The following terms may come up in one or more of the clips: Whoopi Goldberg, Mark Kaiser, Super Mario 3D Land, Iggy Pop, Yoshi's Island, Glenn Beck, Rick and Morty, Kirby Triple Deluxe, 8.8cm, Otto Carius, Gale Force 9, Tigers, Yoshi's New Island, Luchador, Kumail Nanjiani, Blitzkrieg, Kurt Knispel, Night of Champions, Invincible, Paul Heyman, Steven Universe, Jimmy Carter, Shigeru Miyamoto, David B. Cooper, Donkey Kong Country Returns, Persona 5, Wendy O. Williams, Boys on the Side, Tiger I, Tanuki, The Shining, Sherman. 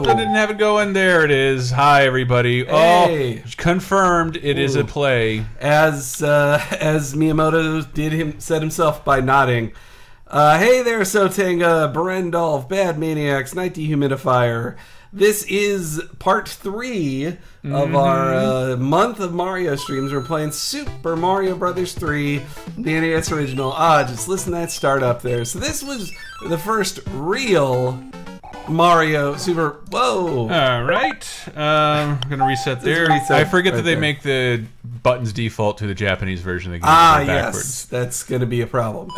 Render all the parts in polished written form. Whooped, I didn't have it going. There it is. Hi, everybody. Hey. Oh, confirmed it is a play. As Miyamoto said himself by nodding. Hey there, Sotenga, Berendolf, Bad Maniacs, Night Dehumidifier. This is part 3 of our month of Mario streams. We're playing Super Mario Bros. 3, the NES original. Ah, just listen to that start up there. So this was the first real Mario Super... Whoa! Alright. I'm going to reset there. Reset I forget right that they there. Make the buttons default to the Japanese version of the game. Ah, yes. That's going to be a problem.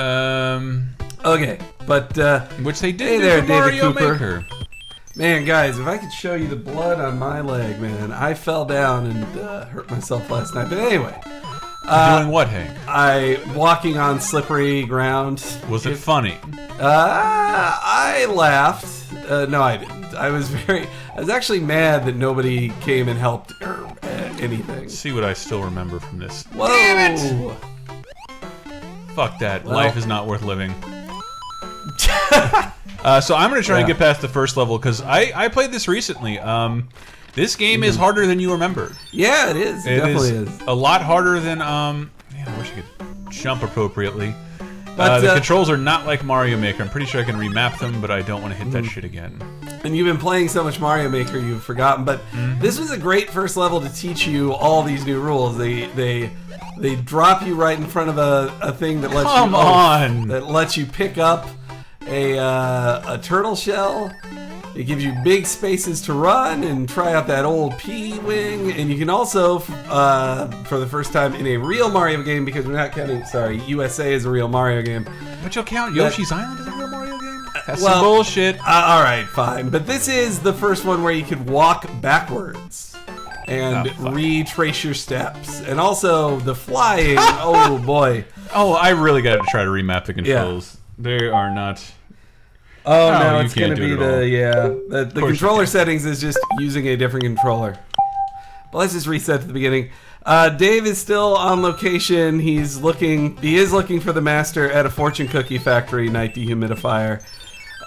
Okay, but... which they did do there, Mario Maker. Man, guys, if I could show you the blood on my leg, man. I fell down and hurt myself last night. But anyway. Doing what, Hank? Walking on slippery ground. Was it funny? I laughed. No, I didn't. I was actually mad that nobody came and helped or anything. Let's see what I still remember from this. Whoa! Damn it! Fuck that. Well, life is not worth living. So I'm going to try and get past the first level, because I played this recently. This game is harder than you remember. Yeah, it is. It definitely is. A lot harder than... man, I wish I could jump appropriately. But, the controls are not like Mario Maker. I'm pretty sure I can remap them, but I don't want to hit that shit again. And you've been playing so much Mario Maker, you've forgotten. But this was a great first level to teach you all these new rules. They drop you right in front of a thing that lets that lets you pick up a turtle shell. It gives you big spaces to run and try out that old P-Wing. And you can also, for the first time in a real Mario game, because we're not counting, sorry, USA is a real Mario game. But you'll count Yoshi's Island as a real Mario game? That's some bullshit. Alright, fine. But this is the first one where you could walk backwards and retrace your steps. And also the flying, oh boy. Oh, I really got to try to remap the controls. Yeah. They are not... Oh no, it's going to be the controller settings is just using a different controller. But let's just reset to the beginning. Dave is still on location. He is looking for the master at a fortune cookie factory, Night Dehumidifier.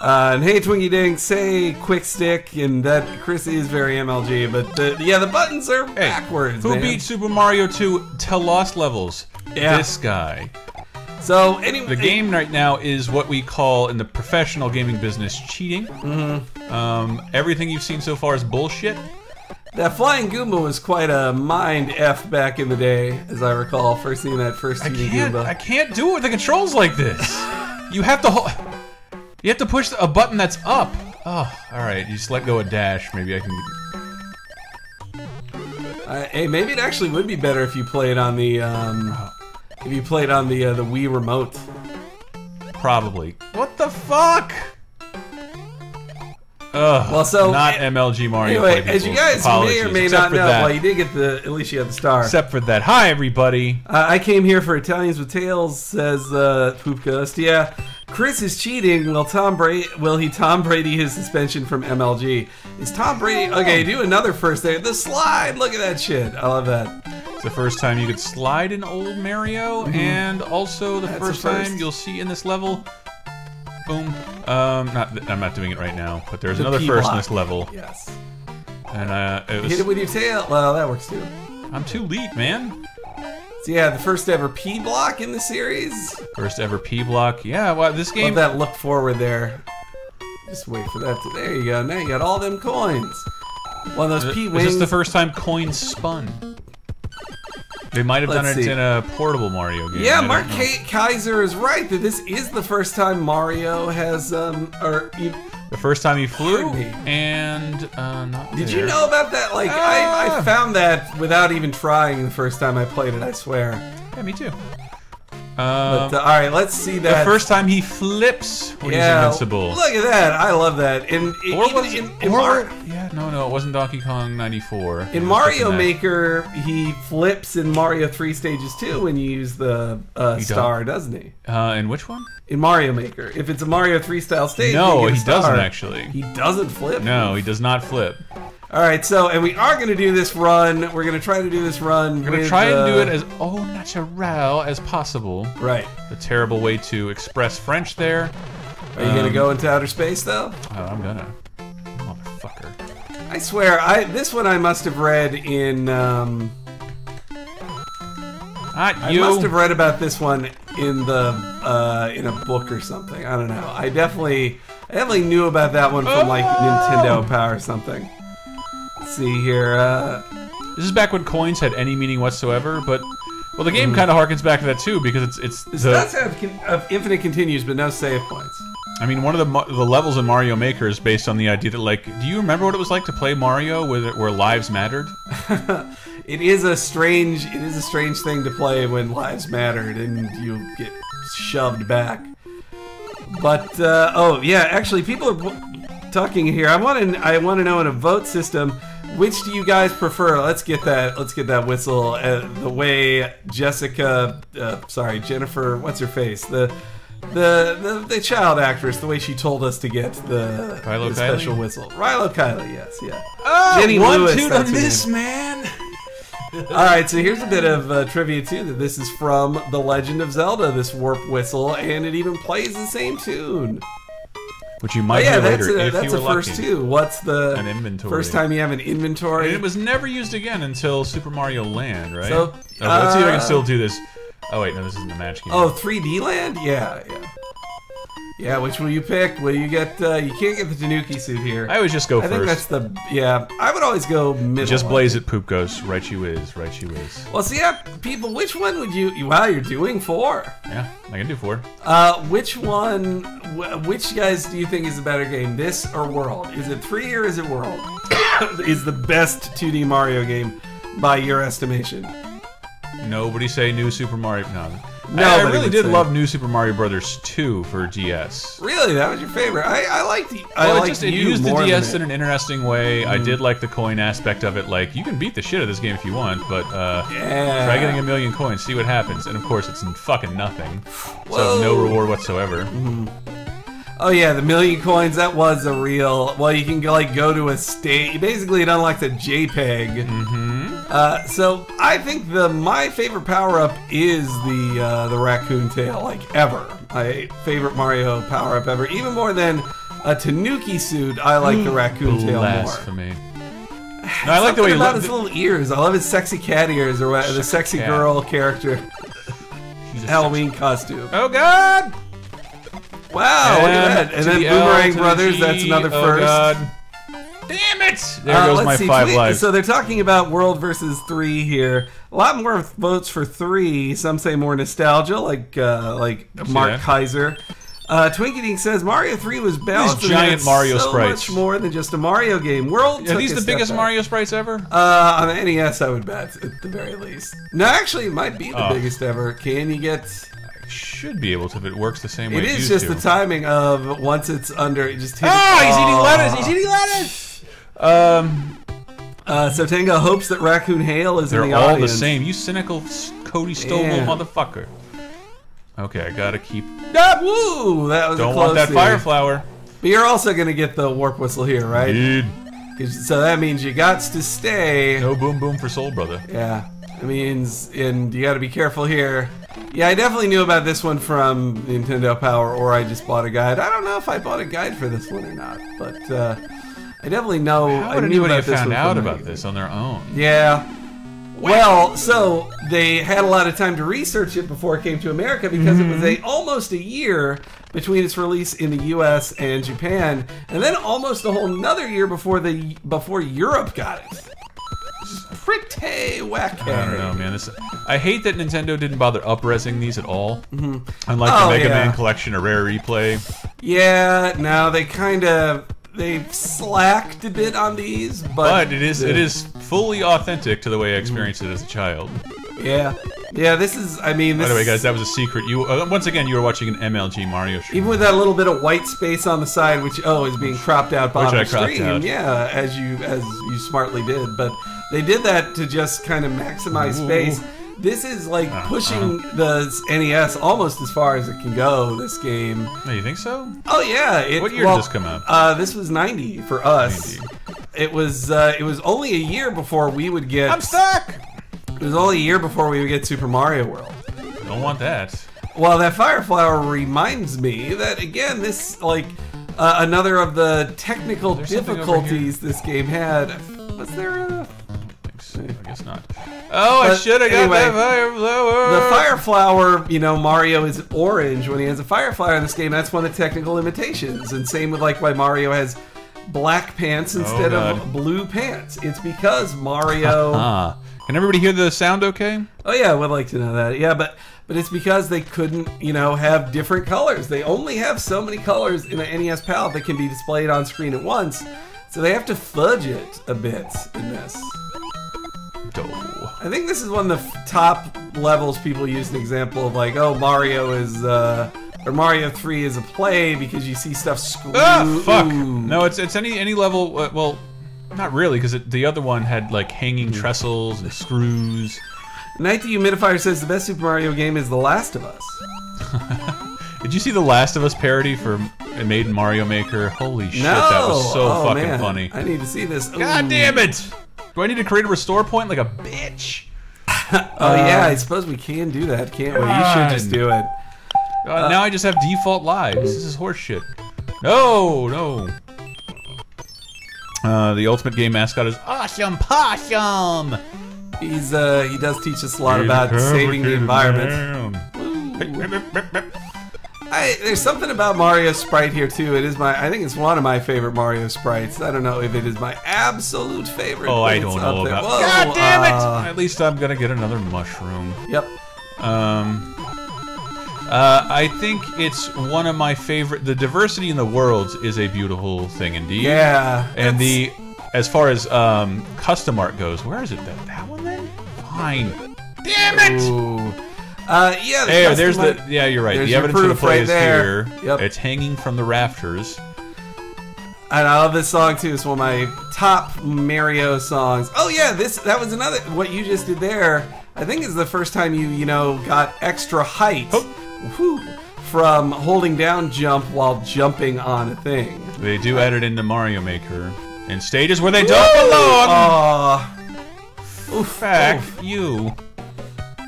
And hey Twinkie Dinks, hey Quick Stick, and that Chris is very MLG, but the buttons are backwards. Who beat Super Mario 2 to lost levels? Yeah. This guy. So anyway, the game right now is what we call in the professional gaming business cheating. Everything you've seen so far is bullshit. That flying Goomba was quite a mind f back in the day, as I recall. First seeing that first Goomba. I can't do it with the controls like this. You have to push a button that's up. Oh, all right. You just let go of dash. Maybe I can. Hey, maybe it actually would be better if you played on the. If you played on the Wii remote. Probably. What the fuck? Ugh, well, so, not MLG Mario anyway, play as you guys Apologies. May or may not know, well, you did get at least you have the star. Except for that. Hi, everybody. I came here for Italians with Tails, says Poop Ghost. Yeah, Chris is cheating. Will he Tom Brady his suspension from MLG? Is Tom Brady... Okay, do another first there. The slide! Look at that shit. I love that. It's the first time you could slide in old Mario, and also the first time you'll see in this level. Boom. I'm not doing it right now, but there's another first in this level. Yes. And hit it with your tail. Well, that works too. I'm too lead, man. So yeah, the first ever P block in the series. First ever P block. Yeah. Wow, this game. Love that look forward there. Just wait for that. There you go. Now you got all them coins. One of those P wings. This is the first time coins spun. They might have done it in a portable Mario game. Yeah, Mark Kaiser is right that this is the first time Mario has, the first time he flew, and not there. Did you know about that? Like, I found that without even trying the first time I played it. I swear. Yeah, me too. But all right, let's see that. The first time he flips when he's invincible. Look at that! I love that. No, it wasn't Donkey Kong '94. In Mario Maker, he flips in Mario 3 stages too when you use the star, doesn't he? In which one? In Mario Maker, if it's a Mario 3 style stage, no, he doesn't actually. He doesn't flip. No, he does not flip. All right, so and we are going to do this run. We're going to try to do this run. We're going to try and do it as au naturel as possible. Right. A terrible way to express French there. Are you going to go into outer space though? Oh, I'm gonna. Motherfucker. I swear, this one I must have read in, I must have read about this one in the, in a book or something. I don't know. I definitely knew about that one from, like, Nintendo Power or something. Let's see here, This is back when coins had any meaning whatsoever, but... Well, the game kind of harkens back to that, too, because it's the... It does have infinite continues, but no save points. I mean, one of the levels in Mario Maker is based on the idea that, like, do you remember what it was like to play Mario where lives mattered? It is a strange thing to play when lives mattered and you get shoved back. But oh yeah, actually, people are talking here. I want to know in a vote system, which do you guys prefer? Let's get that whistle. The way Jessica, sorry, Jennifer, what's her face? The child actress, the way she told us to get the special whistle. Rilo Kiley, yes, yeah. Oh, Jenny Lewis, dude, on this, man! Alright, so here's a bit of trivia, too, that this is from The Legend of Zelda, this warp whistle, and it even plays the same tune. Which you might hear later, if you were lucky. That's a first, too. What's the first time you have an inventory? And it was never used again until Super Mario Land, right? So, okay, let's see if I can still do this. Oh wait, no, this isn't a match game. Oh, 3D Land? Yeah, yeah. Yeah, which will you pick? Will you get, you can't get the Tanuki suit here. I always just go first. I think that's I would always go middle. Just blaze it, Poop Ghost. Right you is. Well, see, yeah, people, which one would you, wow, you're doing 4. Yeah, I can do 4. Which guys do you think is a better game, this or World? Is it 3 or is it World? Is the best 2D Mario game by your estimation? Nobody say New Super Mario. No, I really did love New Super Mario Bros. 2 for DS. Really, that was your favorite? I liked the. Well, it used the DS in an interesting way. I did like the coin aspect of it. Like, you can beat the shit out of this game if you want, but try getting 1,000,000 coins, see what happens. And of course, it's fucking nothing, so no reward whatsoever. Oh yeah, the 1,000,000 coins. That was a real. Well, you can go to a state. Basically, it unlocks a JPEG. So I think my favorite power up is the raccoon tail, like, ever. My favorite Mario power up ever, even more than a Tanuki suit. I like the raccoon tail more. For me. No, I like the way he loves his little ears. I love his sexy cat ears, or the sexy girl character Halloween costume. Oh God! Wow, look at that! And then Boomerang Brothers. That's another first. God. Damn it! There goes my 5 lives. So they're talking about World versus 3 here. A lot more votes for 3. Some say more nostalgia, like Mark Kaiser. Twinkie Dink says Mario 3 was balanced. These giant Mario sprites. So much more than just a Mario game. World. Are these the biggest Mario sprites ever? On the NES, I would bet, at the very least. No, actually, it might be the biggest ever. Can you get? Should be able to if it works the same way. It is just the timing of once it's under. Just hit he's eating lettuce. He's eating lettuce. So Tenga hopes that Raccoon Hale is in the audience. They're all the same. You cynical Cody Stovall motherfucker. Okay, I gotta keep... Woo! That was a close. Don't want that fire flower. But you're also gonna get the warp whistle here, right? Indeed. So that means you got to stay. No boom boom for Soul Brother. Yeah. It means... And you gotta be careful here. Yeah, I definitely knew about this one from Nintendo Power, or I just bought a guide. I don't know if I bought a guide for this one or not, but, I definitely know. How would anybody have found out about this on their own? Yeah. Well, so they had a lot of time to research it before it came to America, because it was almost a year between its release in the U.S. and Japan, and then almost a whole another year before Europe got it. Pretty wacky. I don't know, man. I hate that Nintendo didn't bother up-resing these at all. Unlike the Mega Man Collection or Rare Replay. Yeah. No, they kind of. They've slacked a bit on these, but it is fully authentic to the way I experienced it as a child. Yeah. This is. I mean, by the way, guys, that was a secret. You once again, you were watching an MLG Mario stream, even with that little bit of white space on the side, which is being cropped out by the stream. Out. Yeah, as you smartly did, but they did that to just kind of maximize space. This is like pushing the NES almost as far as it can go, this game. Oh, you think so? Oh, yeah. What year did this come out? This was 90 for us. 90. It was only a year before we would get... I'm stuck! It was only a year before we would get Super Mario World. I don't want that. Well, that Fireflower reminds me that, again, this, like... Another of the technical difficulties this game had. Was there a... I guess not. Oh, but I should have got that fire flower. The fire flower, you know, Mario is orange when he has a fire flower in this game. That's one of the technical limitations. And same with like why Mario has black pants instead of blue pants. It's because Mario. Can everybody hear the sound okay? Oh yeah, I would like to know that. Yeah, but it's because they couldn't, you know, have different colors. They only have so many colors in the NES palette that can be displayed on screen at once. So they have to fudge it a bit in this. I think this is one of the top levels people use an example of like, oh, Mario is, or Mario 3 is a play because you see stuff screw. Ah, fuck! No, it's any level, well, not really, because the other one had like hanging trestles and screws. Night the Humidifier says the best Super Mario game is The Last of Us. Did you see the Last of Us parody for made in Mario Maker? Holy shit, that was so fucking funny. I need to see this. God damn it! Do I need to create a restore point like a bitch? Oh yeah, I suppose we can do that, can't we? You should just do it. Now I just have default lives. This is horseshit. No, no. The ultimate game mascot is Awesome Possum. He's he does teach us a lot about saving the environment. There's something about Mario's sprite here too. It is I think it's one of my favorite Mario sprites. I don't know if it is my absolute favorite. Oh, I don't know about. Whoa, God damn it! At least I'm gonna get another mushroom. Yep. I think it's one of my favorite. The diversity in the worlds is a beautiful thing indeed. Yeah. And the as far as custom art goes, where is it? That one then? Fine. Damn it! Ooh. Yeah, there's the you're right. The evidence of the play is here. Yep. It's hanging from the rafters. And I love this song too. It's one of my top Mario songs. Oh yeah, that was another what you just did there. I think is the first time you know got extra height from holding down jump while jumping on a thing. They do add it into Mario Maker in stages where they don't belong. Fuck you.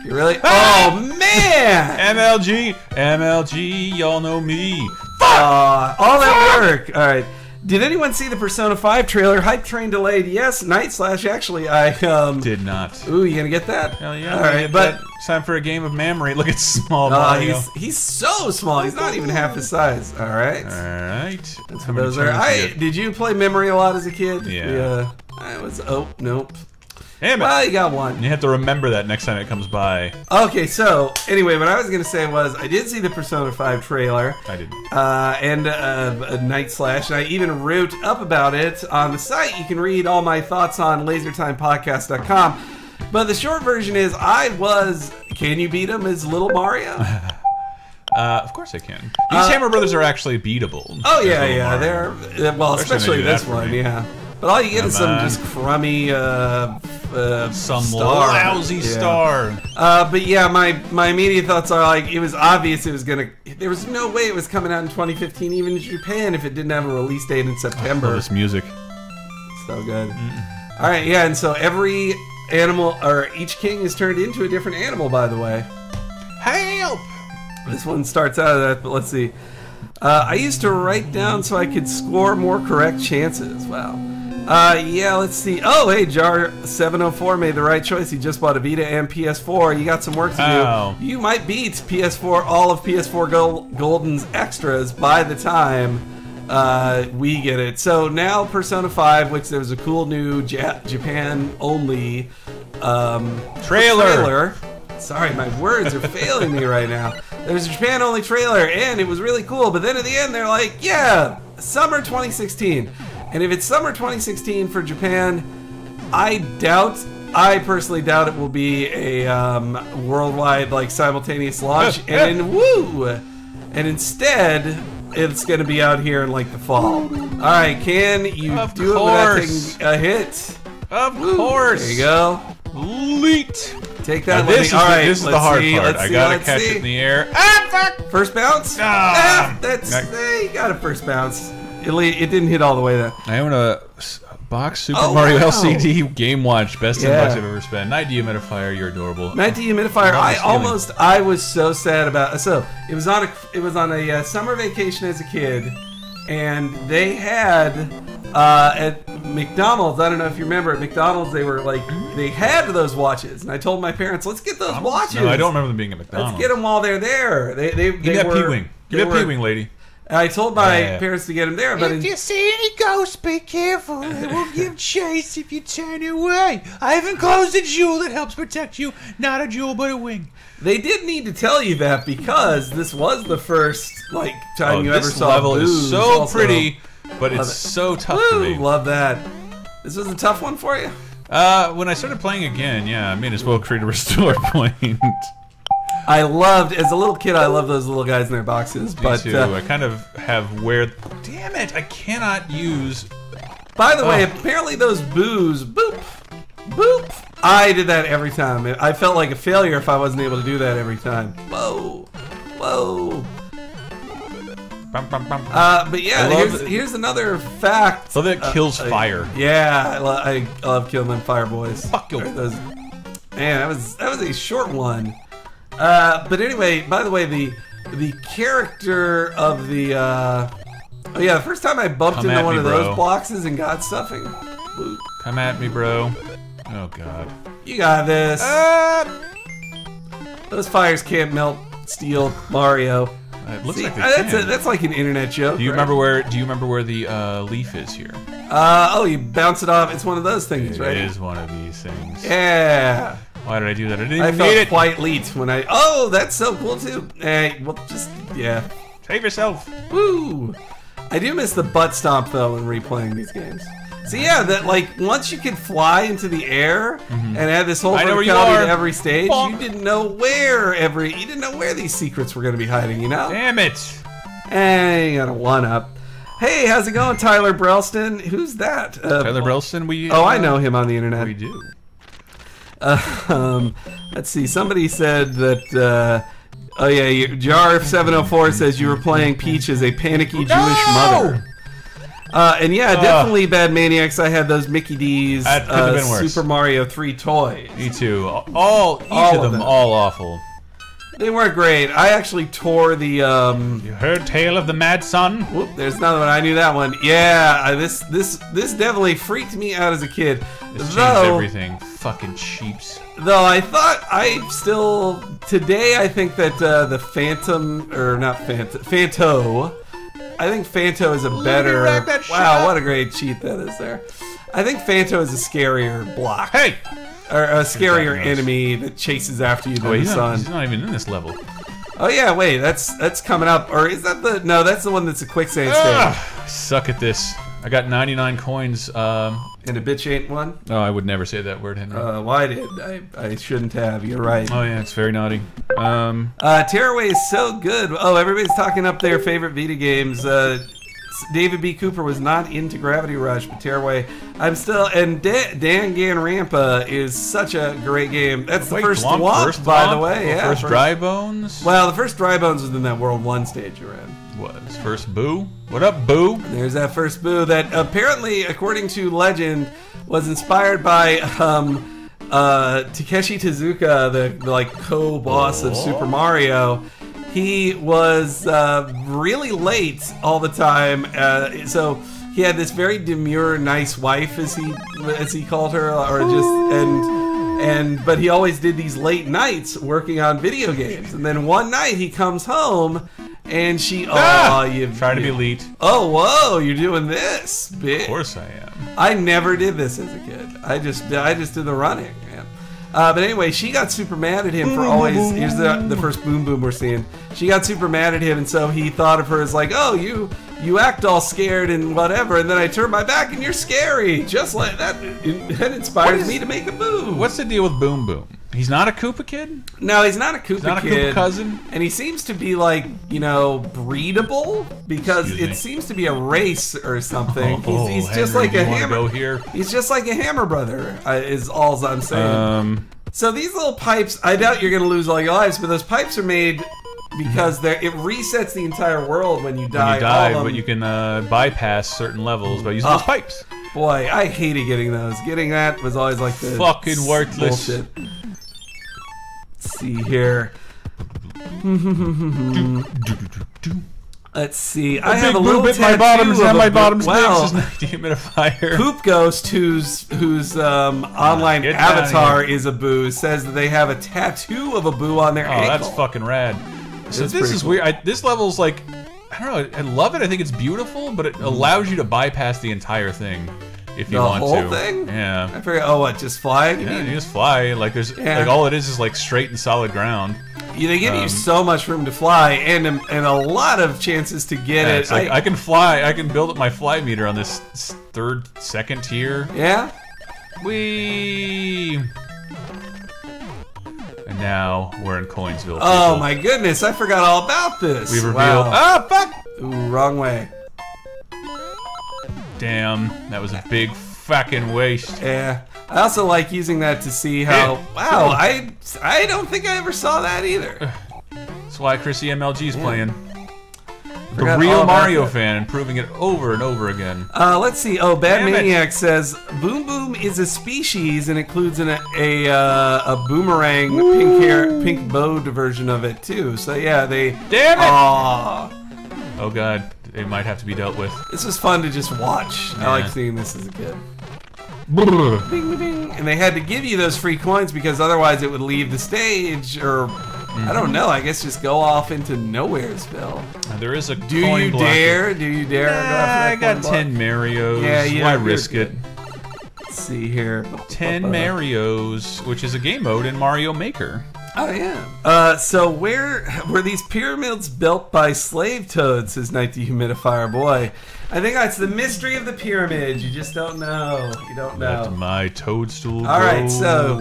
You really? Oh man! MLG, MLG, y'all know me. Fuck! All that work. All right. Did anyone see the Persona 5 trailer? Hype train delayed. Yes. Night/ actually, I did not. Ooh, you gonna get that? Hell yeah! All right, but it's time for a game of memory. Look at small Mario. He's so small. He's not even half his size. All right. All right. That's how those are. Did you play memory a lot as a kid? Yeah. I was. Oh nope. Damn it. Well, you got one. And you have to remember that next time it comes by. Okay, so anyway, what I was gonna say was I did see the Persona 5 trailer. I did. And Night/, and I even wrote up about it on the site. You can read all my thoughts on LaserTimePodcast.com. But the short version is can you beat him as Little Mario? Of course I can. These Hammer Brothers are actually beatable. Oh yeah, they're well, especially this one, But all you get is some just crummy, lousy star. But yeah, my immediate thoughts are like it was obvious it was gonna. There was no way it was coming out in 2015, even in Japan, if it didn't have a release date in September. Oh, this music, so good. All right, yeah, and so every animal or each king is turned into a different animal. By the way, help! This one starts out of that, but let's see. I used to write down so I could score more correct chances. Wow. Yeah, let's see. Oh, hey, Jar704 made the right choice. He just bought a Vita and PS4. You got some work to do. You might beat PS4, all of PS4 Golden's extras by the time we get it. So now Persona 5, which there was a cool new Japan-only trailer. Sorry, my words are failing me right now. There's a Japan-only trailer, and it was really cool. But then at the end, they're like, yeah, summer 2016. And if it's summer 2016 for Japan, I personally doubt it will be a worldwide, like, simultaneous launch. And instead, it's going to be out here in, like, the fall. All right, can you do it without taking a hit? Of course. There you go. Leet. Take that, this is the hard part. I gotta catch it in the air. Ah, fuck! First bounce? You got a first bounce. It didn't hit all the way though. I own a box Super Mario LCD Game Watch. Best $10 I've ever spent. Night Dehumidifier, you're adorable. Night Dehumidifier. I was so sad about. So it was on a summer vacation as a kid, and they had at McDonald's, I don't know if you remember, at McDonald's they were like, they had those watches, and I told my parents, let's get those watches. No, I don't remember them being at McDonald's. Let's get them while they're there. They Give me that P-Wing. Give me that P-Wing, lady. I told my parents to get him there, but if you see any ghosts, be careful. They will give chase if you turn away. I have enclosed a jewel that helps protect you. Not a jewel, but a wing. They did need to tell you that because this was the first like time you ever saw level booze. Is so also, pretty, but it's so tough to me. Love that. This was a tough one for you. When I started playing again, yeah, I may as well create a restore point. I loved, as a little kid, I loved those little guys in their boxes. But me too. I kind of have where... Damn it, I cannot use... By the way, apparently those boos... Boop! Boop! I did that every time. I felt like a failure if I wasn't able to do that every time. Whoa! Whoa! But yeah, here's another fact. Love that it kills fire. Yeah, I love killing them fire boys. Fuck you. Man, that was a short one. But anyway, by the way, the character of the oh yeah, the first time I bumped into one of those boxes and got stuffing. Come at me, bro. Oh god. You got this. Those fires can't melt steel, Mario. It looks like they can. That's like an internet joke. Do you remember where? Do you remember where the leaf is here? Oh, you bounce it off. It's one of those things, right? It is one of these things. Yeah. Why did I do that? I didn't even need it. I felt quite leet when I... Oh, that's so cool, too. Well, just... Yeah. Save yourself. Woo! I do miss the butt stomp, though, when replaying these games. So, yeah, that, like, once you could fly into the air and had this whole verticality to every stage, you didn't know where you didn't know where these secrets were going to be hiding, you know? Damn it! And you got a one-up. Hey, how's it going, Tyler Brelston? Who's that? Tyler Brelston, we... I know him on the internet. We do. Let's see, somebody said that, oh yeah, Jarf704 says you were playing Peach as a panicky Jewish mother. And yeah, definitely Bad Maniacs, I had those Mickey D's Super Mario 3 toys. Me too. Each of them, all awful. They weren't great. I actually tore the, You heard Tale of the Mad Sun? Whoop, there's another one. I knew that one. Yeah, this definitely freaked me out as a kid. This changed everything. Fucking cheaps. Though I thought today I think that the Phantom, or not Phantom, Phanto. I think Phanto is a better... Wow, what a great cheat that is there. I think Phanto is a scarier block. Hey! Or a scarier enemy that chases after you than the sun. He's not even in this level. Oh yeah, wait, that's coming up. Or is that the... No, that's the one that's a quicksand stage. I suck at this. I got 99 coins. And a bitch ain't one? Oh, I would never say that word, Henry. Why did I shouldn't have. You're right. Oh yeah, it's very naughty. Tearaway is so good. Oh, everybody's talking up their favorite Vita games. David B. Cooper was not into Gravity Rush, but Tearaway, I'm still... And Danganronpa is such a great game. That's the first one, by the way. Yeah, first Dry Bones? Well, the first Dry Bones was in that World 1 stage you were in. Was first Boo? What up, Boo? There's that first Boo that apparently, according to legend, was inspired by Takeshi Tezuka, the like co-boss of Super Mario. He was really late all the time, so he had this very demure, nice wife, as he called her, or just but he always did these late nights working on video games, and then one night he comes home. And she, you're trying to be elite. Oh, whoa, you're doing this, bitch. Of course I am. I never did this as a kid. I just did the running, man. But anyway, she got super mad at him for always. Here's the first boom boom we're seeing. She got super mad at him, and so he thought of her as like, oh, you act all scared and whatever, and then I turn my back and you're scary, just like that. That inspires me to make a move. What's the deal with Boom Boom? He's not a Koopa kid? No, he's not a Koopa kid. He's not a Koopa cousin? And he seems to be, like, you know, breedable, because it seems to be a race or something. Oh, he's just like a hammer. He's just like a hammer brother, is all I'm saying. So these little pipes, I doubt you're going to lose all your lives, but those pipes are made because it resets the entire world when you die. When you die, but you can bypass certain levels by using those pipes. Boy, I hated getting those. Getting that was always like the fucking worthless bullshit. See here. Let's see. I have a little bit. My bottom's now my bottom's wow. Dehumidifier. Poop Ghost, whose online avatar is a boo, says that they have a tattoo of a boo on their ankle. Oh, that's fucking rad. This is cool. Weird. This level's like, I don't know. I love it. I think it's beautiful, but it allows you to bypass the entire thing if you want to. The whole thing? Yeah. I figured. Oh, what? Just fly? Yeah, you just fly. Like there's like all it is like straight and solid ground. Yeah, they give you so much room to fly, and a lot of chances to get it. It's like, I can fly. I can build up my fly meter on this second tier. Yeah. Whee! And now we're in Coinsville. Oh my goodness! I forgot all about this. We revealed. Wow. Oh fuck! Ooh, wrong way. Damn, that was a big fucking waste. Yeah. I also like using that to see how... Yeah. Wow, I don't think I ever saw that either. That's why Chrissy MLG's playing. The real Mario fan and proving it over and over again. Let's see. Oh, Bad Maniac says, Boom Boom is a species and includes a boomerang pink bowed version of it, too. So, yeah, they... Damn it! Aww. Oh, God. It might have to be dealt with. This was fun to just watch. Yeah. I like seeing this as a kid. Bing, bing. And they had to give you those free coins because otherwise it would leave the stage, or I don't know. I guess just go off into nowheresville. There is a coin block. Do you dare? Nah, I got 10 Marios. Yeah, yeah. Why risk it? Let's see here. 10 Marios, which is a game mode in Mario Maker. Oh yeah. So where were these pyramids built by slave toads? Says Night Dehumidifier Boy. I think that's the mystery of the pyramid. You just don't know. You don't know. Let my toadstool go. All right, so.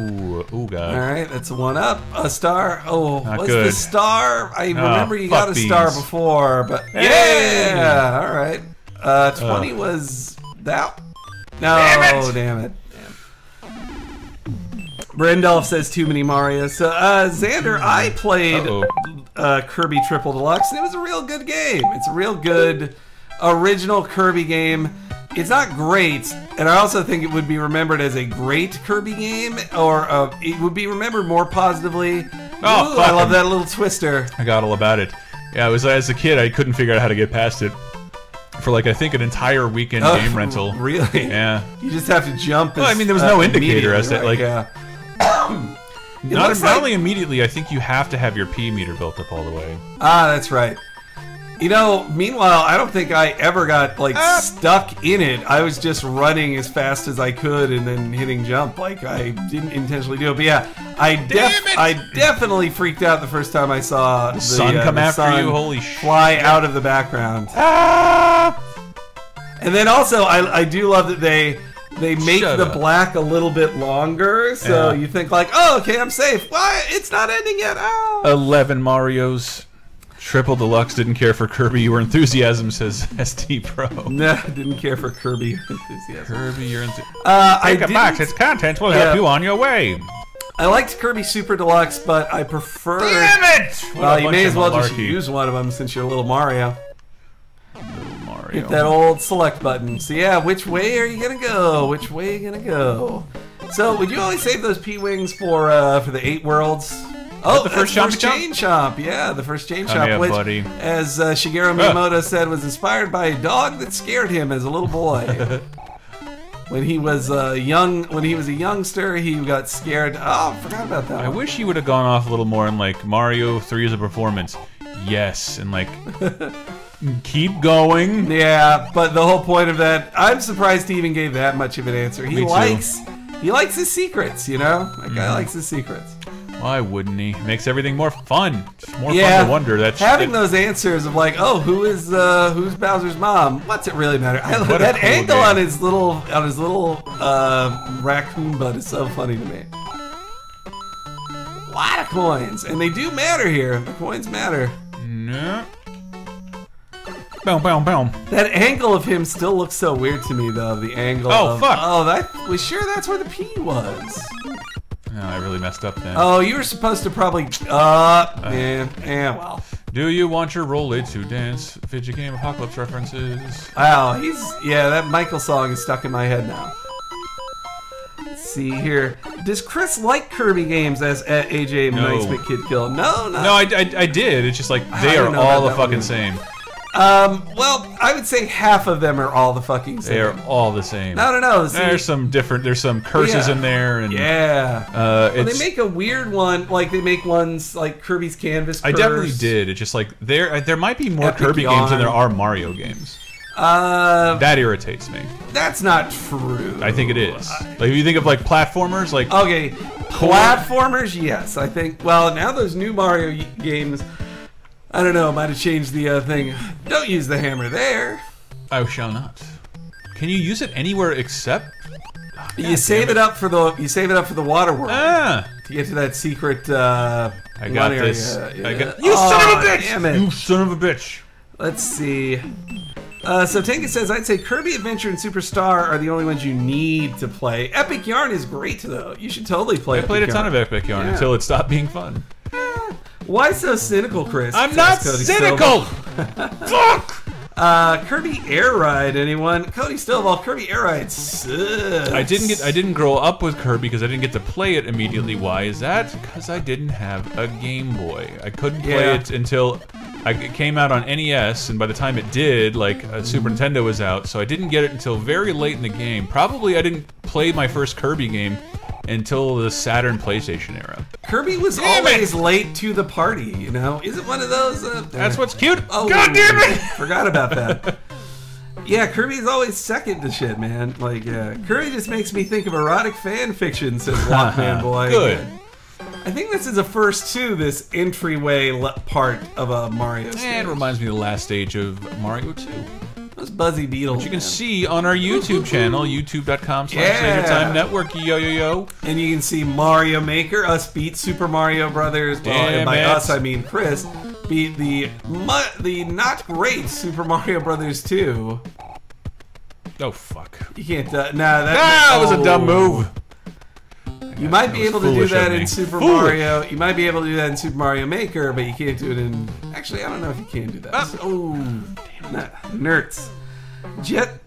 Ooh, God. All right, that's a one up. A star. Oh, not what's good. The star? I remember you got a star before, but yeah. All right. 20 was that. No, damn it. Randolph says too many Mario. So, Xander, I played Kirby Triple Deluxe, and it was a real good game. It's a real good original Kirby game. It's not great, and I also think it would be remembered as a great Kirby game, or it would be remembered more positively. Oh, ooh, I love that little twister. I got all about it. Yeah, it was as a kid, I couldn't figure out how to get past it. For like I think an entire weekend game rental. Really? Yeah. You just have to jump. Well, I mean, there was no indicator as to like. Yeah. Not only immediately, I think you have to have your P meter built up all the way. Ah, that's right. You know, meanwhile, I don't think I ever got like stuck in it. I was just running as fast as I could and then hitting jump. Like I didn't intentionally do it, but yeah, I definitely freaked out the first time I saw the sun come after you. Holy shit! Fly out of the background. Ah! And then also, I do love that they make the black a little bit longer, so you think like, oh, okay, I'm safe. Why? It's not ending yet. Oh. 11 Marios. Triple Deluxe didn't care for Kirby. Your enthusiasm, says ST Pro. No, didn't care for Kirby. Your enthusiasm. Kirby, your enthusiasm. Take a box. Its contents will help you on your way. I liked Kirby Super Deluxe, but I prefer... Damn it! Well, you may as well just use one of them since you're a little Mario. Hit that old select button. So yeah, which way are you gonna go? Which way are you gonna go? So would you always save those P-Wings for the 8 worlds? Oh, the first Chain Chomp. Yeah, the first Chain Chomp, which, buddy. As Shigeru Miyamoto said, was inspired by a dog that scared him as a little boy. When he was a youngster, he got scared. Oh, forgot about that. I wish he would have gone off a little more and like Mario 3 is a performance. Yes, and like. Keep going. Yeah, but the whole point of that, I'm surprised he even gave that much of an answer. He likes his secrets, you know? That guy likes his secrets. Why wouldn't he? Makes everything more fun. It's more fun to wonder. That's having those answers of like, oh, who's Bowser's mom? What's it really matter? That cool angle game. on his little raccoon butt is so funny to me. A lot of coins, and they do matter here. The coins matter. No. Boom, boom, boom. That angle of him still looks so weird to me, though. The angle. Oh, fuck. Oh, that was sure that's where the P was. No, I really messed up then. Oh, you were supposed to probably. Well. Do you want your Rollie to dance? Video game apocalypse references. Wow, that Michael song is stuck in my head now. Let's see here. Does Chris like Kirby games as AJ Knight Kid Kill? No, no. No, I did. It's just like they are all the fucking same. Well, I would say half of them are all the fucking same. They're all the same. No. See, there's some different. There's some curses in there, and well, they make a weird one. Like they make ones like Kirby's Canvas Curse. I definitely did. It's just like there might be more Epic Kirby games than there are Mario games. That irritates me. That's not true. I think it is. Like if you think of like platformers, like okay, platformers. Yes, I think. Well, now those new Mario games. I don't know, might have changed the thing. Don't use the hammer there. I shall not. Can you use it anywhere except? Oh, you save it up for the water world. Ah. To get to that secret I got this. Area. You son of a bitch! Damn it. You son of a bitch. Let's see. So Tenka says, I'd say Kirby Adventure and Superstar are the only ones you need to play. Epic Yarn is great though. You should totally play it. I played a ton of Epic Yarn until it stopped being fun. Why so cynical, Chris? I'm not cynical! Fuck! Kirby Air Ride, anyone? Cody Stovall, Kirby Air Ride sucks. I didn't grow up with Kirby because I didn't get to play it immediately. Why is that? Because I didn't have a Game Boy. I couldn't play it until it came out on NES, and by the time it did, like, Super Nintendo was out, so I didn't get it until very late in the game. Probably I didn't play my first Kirby game until the Saturn PlayStation era. Kirby was always late to the party, you know? Is it one of those? That's what's cute. Oh, God damn it! Forgot about that. Yeah, Kirby's always second to shit, man. Like, Kirby just makes me think of erotic fan fiction, says Walkman Boy. Good. I think this is a first, too, this entryway part of a Mario stage. It reminds me of the last stage of Mario 2. Those buzzy beetles. Which you can see on our YouTube channel, youtube.com/LaserTimeNetwork. Yo. And you can see Mario Maker. Us beat Super Mario Brothers. Well, and by us, I mean Chris beat the not great Super Mario Brothers 2. Oh fuck! You can't. That was a dumb move. You might be able to do that in Super Mario. You might be able to do that in Super Mario Maker, but you can't do it in. Actually, I don't know if you can do that. Nerds. Jet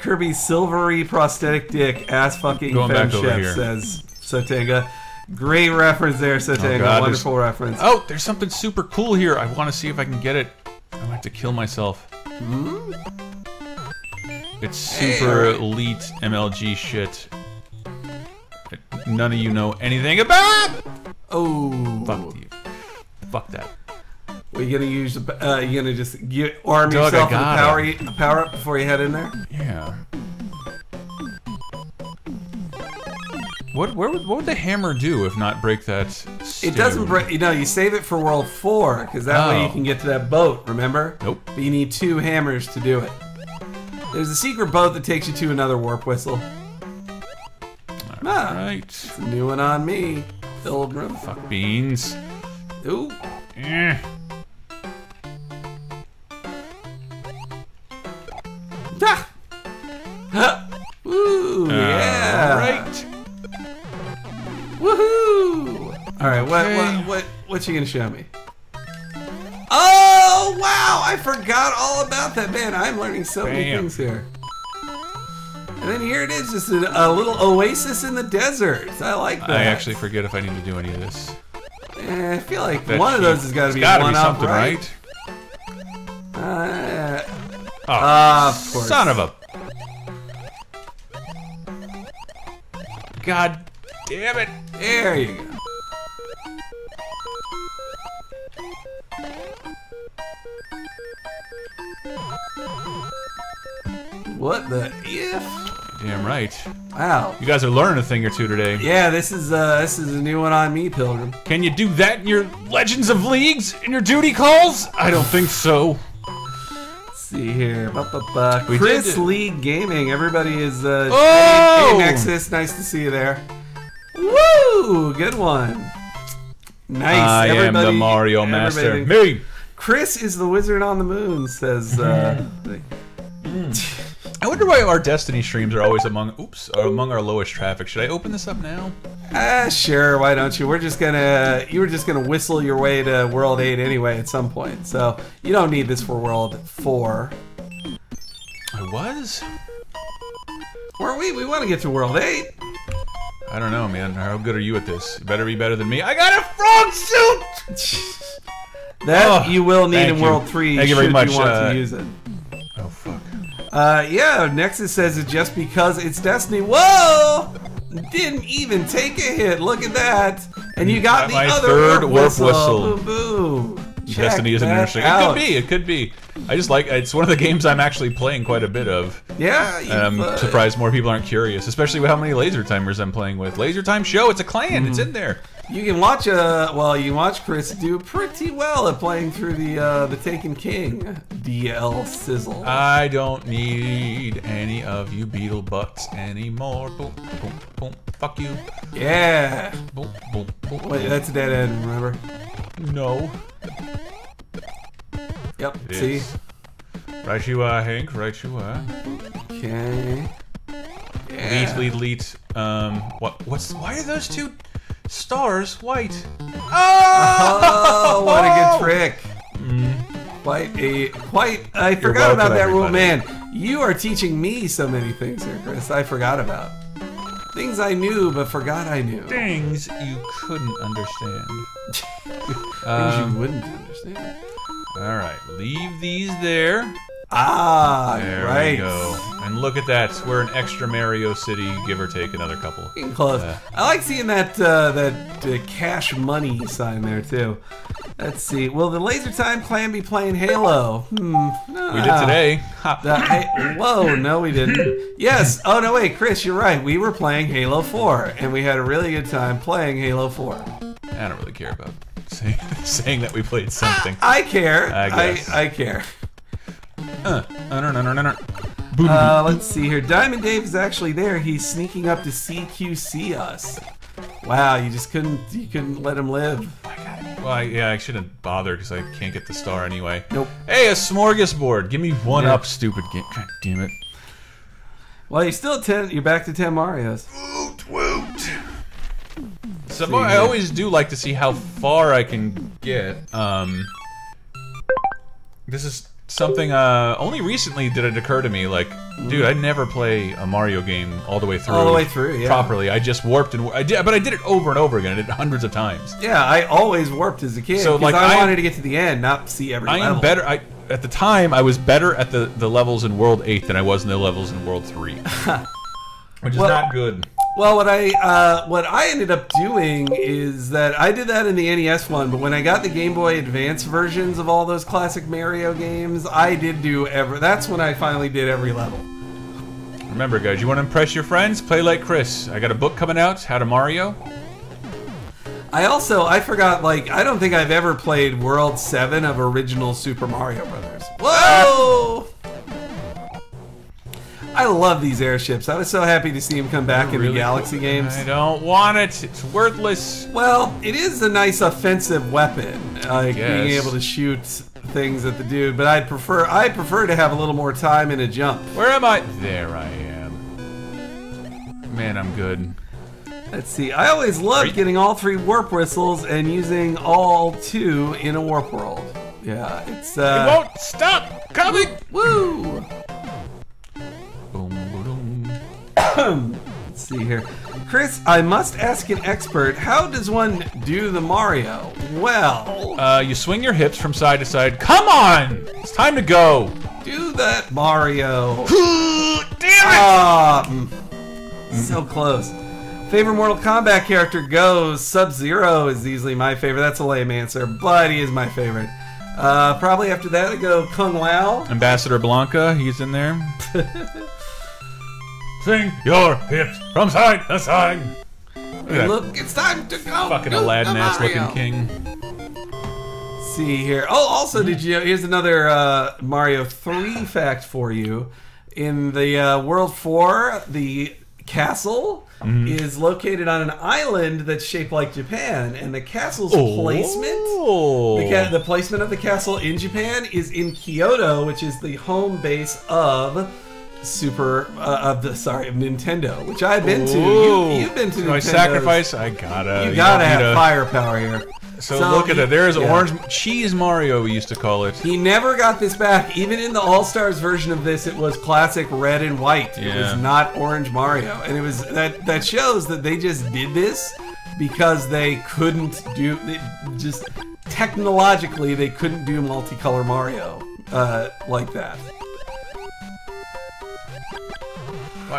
Kirby's silvery prosthetic dick ass fucking fem chef, says Sotega. Great reference there, Sotega. Oh, wonderful reference. Oh, there's something super cool here. I want to see if I can get it. I have to kill myself. Hmm? It's super elite MLG shit. None of you know anything about. Oh, fuck you. Fuck that. Well, you gonna use the? You gonna just arm yourself with a power up before you head in there? Yeah. What would the hammer do if not break that? Stew? It doesn't break. You know, you save it for World 4 because that way you can get to that boat. Remember? Nope. But you need 2 hammers to do it. There's a secret boat that takes you to another warp whistle. Alright. It's a new one on me, Pilgrim. Fuck beans. Ooh. Eh. Ah. Ooh, yeah. Alright. Woohoo! Alright, what you gonna show me? Oh wow! I forgot all about that, man. I'm learning so many things here. And then here it is, just a little oasis in the desert. I like that. I actually forget if I need to do any of this. I feel like that one of those has got to be something, right? Of course. Son of a... God damn it. There you go. What the if? Damn right. Wow. You guys are learning a thing or two today. Yeah, this is a new one on me, Pilgrim. Can you do that in your Legends of Leagues? In your duty calls? I don't think so. Let's see here. Chris League Gaming. Everybody is Game Nexus. Nice to see you there. Woo! Good one. Nice. I am the Mario Master. Me! Chris is the wizard on the moon, says I wonder why our Destiny streams are always among our lowest traffic. Should I open this up now? Sure, why don't you? You were just gonna whistle your way to World 8 anyway at some point, so you don't need this for World 4. I was? Were we? We want to get to World 8. I don't know, man. How good are you at this? You better be better than me. I got a frog suit! That you will need in World 3 should you want to use it. Oh, fuck. Yeah, Nexus says it's just because it's Destiny. Whoa! Didn't even take a hit. Look at that. And you got the other third warp whistle. Boo, boo. Destiny isn't interesting. Out. It could be. It could be. I just like it's one of the games I'm actually playing quite a bit of. Yeah. I'm surprised more people aren't curious, especially with how many Laser Timers I'm playing with. Laser Time Show. It's a clan. It's in there. You can watch well, you watch Chris do pretty well at playing through the Taken King DL sizzle. I don't need any of you beetle butts anymore. Boom, boom, boom. Fuck you. Yeah. Boom, boom, boom. Wait, that's a dead end. Remember? No. Yep, it see? Is. Right you are, Hank, right you are. Okay. Yeah. Leet, leet, leet. Why are those two stars white? Oh! What a good trick. I forgot about that rule, man. You are teaching me so many things here, Chris. I forgot about. Things I knew, but forgot I knew. Things you couldn't understand. Things you wouldn't understand. All right, leave these there. Ah, there right. We go. And look at that. We're an extra Mario City, give or take another couple. Close. I like seeing that cash money sign there too. Let's see. Will the Laser Time clan be playing Halo? We did today. Whoa, no, we didn't. Yes. Oh no, wait, Chris, you're right. We were playing Halo 4, and we had a really good time playing Halo 4. I don't really care about saying that we played something. I care. I care. Let's see here. Diamond Dave is actually there. He's sneaking up to CQC us. Wow, you just couldn't let him live. Well, yeah, I shouldn't bother because I can't get the star anyway. Nope. Hey, a smorgasbord. Give me one up, stupid game. God damn it. Well, you're still 10. You're back to 10 Marios. Woot woot. So I always do like to see how far I can get. This is something. Only recently did it occur to me. Like, dude, I never play a Mario game all the way through. All the way through, yeah. Properly, I just warped and but I did it over and over again. I did it hundreds of times. Yeah, I always warped as a kid. So like, I wanted to get to the end, not see every level. I am better. At the time, I was better at the levels in World 8 than I was in the levels in World 3, which is not good. Well, what I ended up doing is that I did that in the NES one, but when I got the Game Boy Advance versions of all those classic Mario games, I did do that's when I finally did every level. Remember, guys, you want to impress your friends? Play like Chris. I got a book coming out, How to Mario. I forgot, like, I don't think I've ever played World 7 of original Super Mario Brothers. Whoa! I love these airships. I was so happy to see him come back in the Galaxy games. I don't want it. It's worthless. Well, it is a nice offensive weapon, like being able to shoot things at the dude. But I prefer to have a little more time in a jump. Where am I? There I am. Man, I'm good. Let's see. I always loved getting all three warp whistles and using all two in a warp world. Yeah, it's. It won't stop coming. Woo! Let's see here. Chris, I must ask an expert, how does one do the Mario? Well... you swing your hips from side to side. Come on! It's time to go! Do that, Mario! Damn it! So close. Favorite Mortal Kombat character goes... Sub-Zero is easily my favorite. That's a lame answer, but he is my favorite. Probably after that I go Kung Lao. Ambassador Blanca, he's in there. Swing your hips from side to side. Look, it's time to go. Fucking Aladdin-ass looking king. Let's see here. Oh, also, did you? Here's another Mario 3 fact for you. In the World 4, the castle is located on an island that's shaped like Japan, and the castle's placement—the placement of the castle in Japan—is in Kyoto, which is the home base of. Nintendo, which I've been to. You've been to. So Nintendo. I sacrifice. I gotta. You gotta have firepower here. So look at it. There is orange cheese Mario. We used to call it. He never got this back. Even in the All Stars version of this, it was classic red and white. Yeah. It was not orange Mario, and it was that shows that they just did this because they couldn't do just. technologically they couldn't do multicolor Mario like that.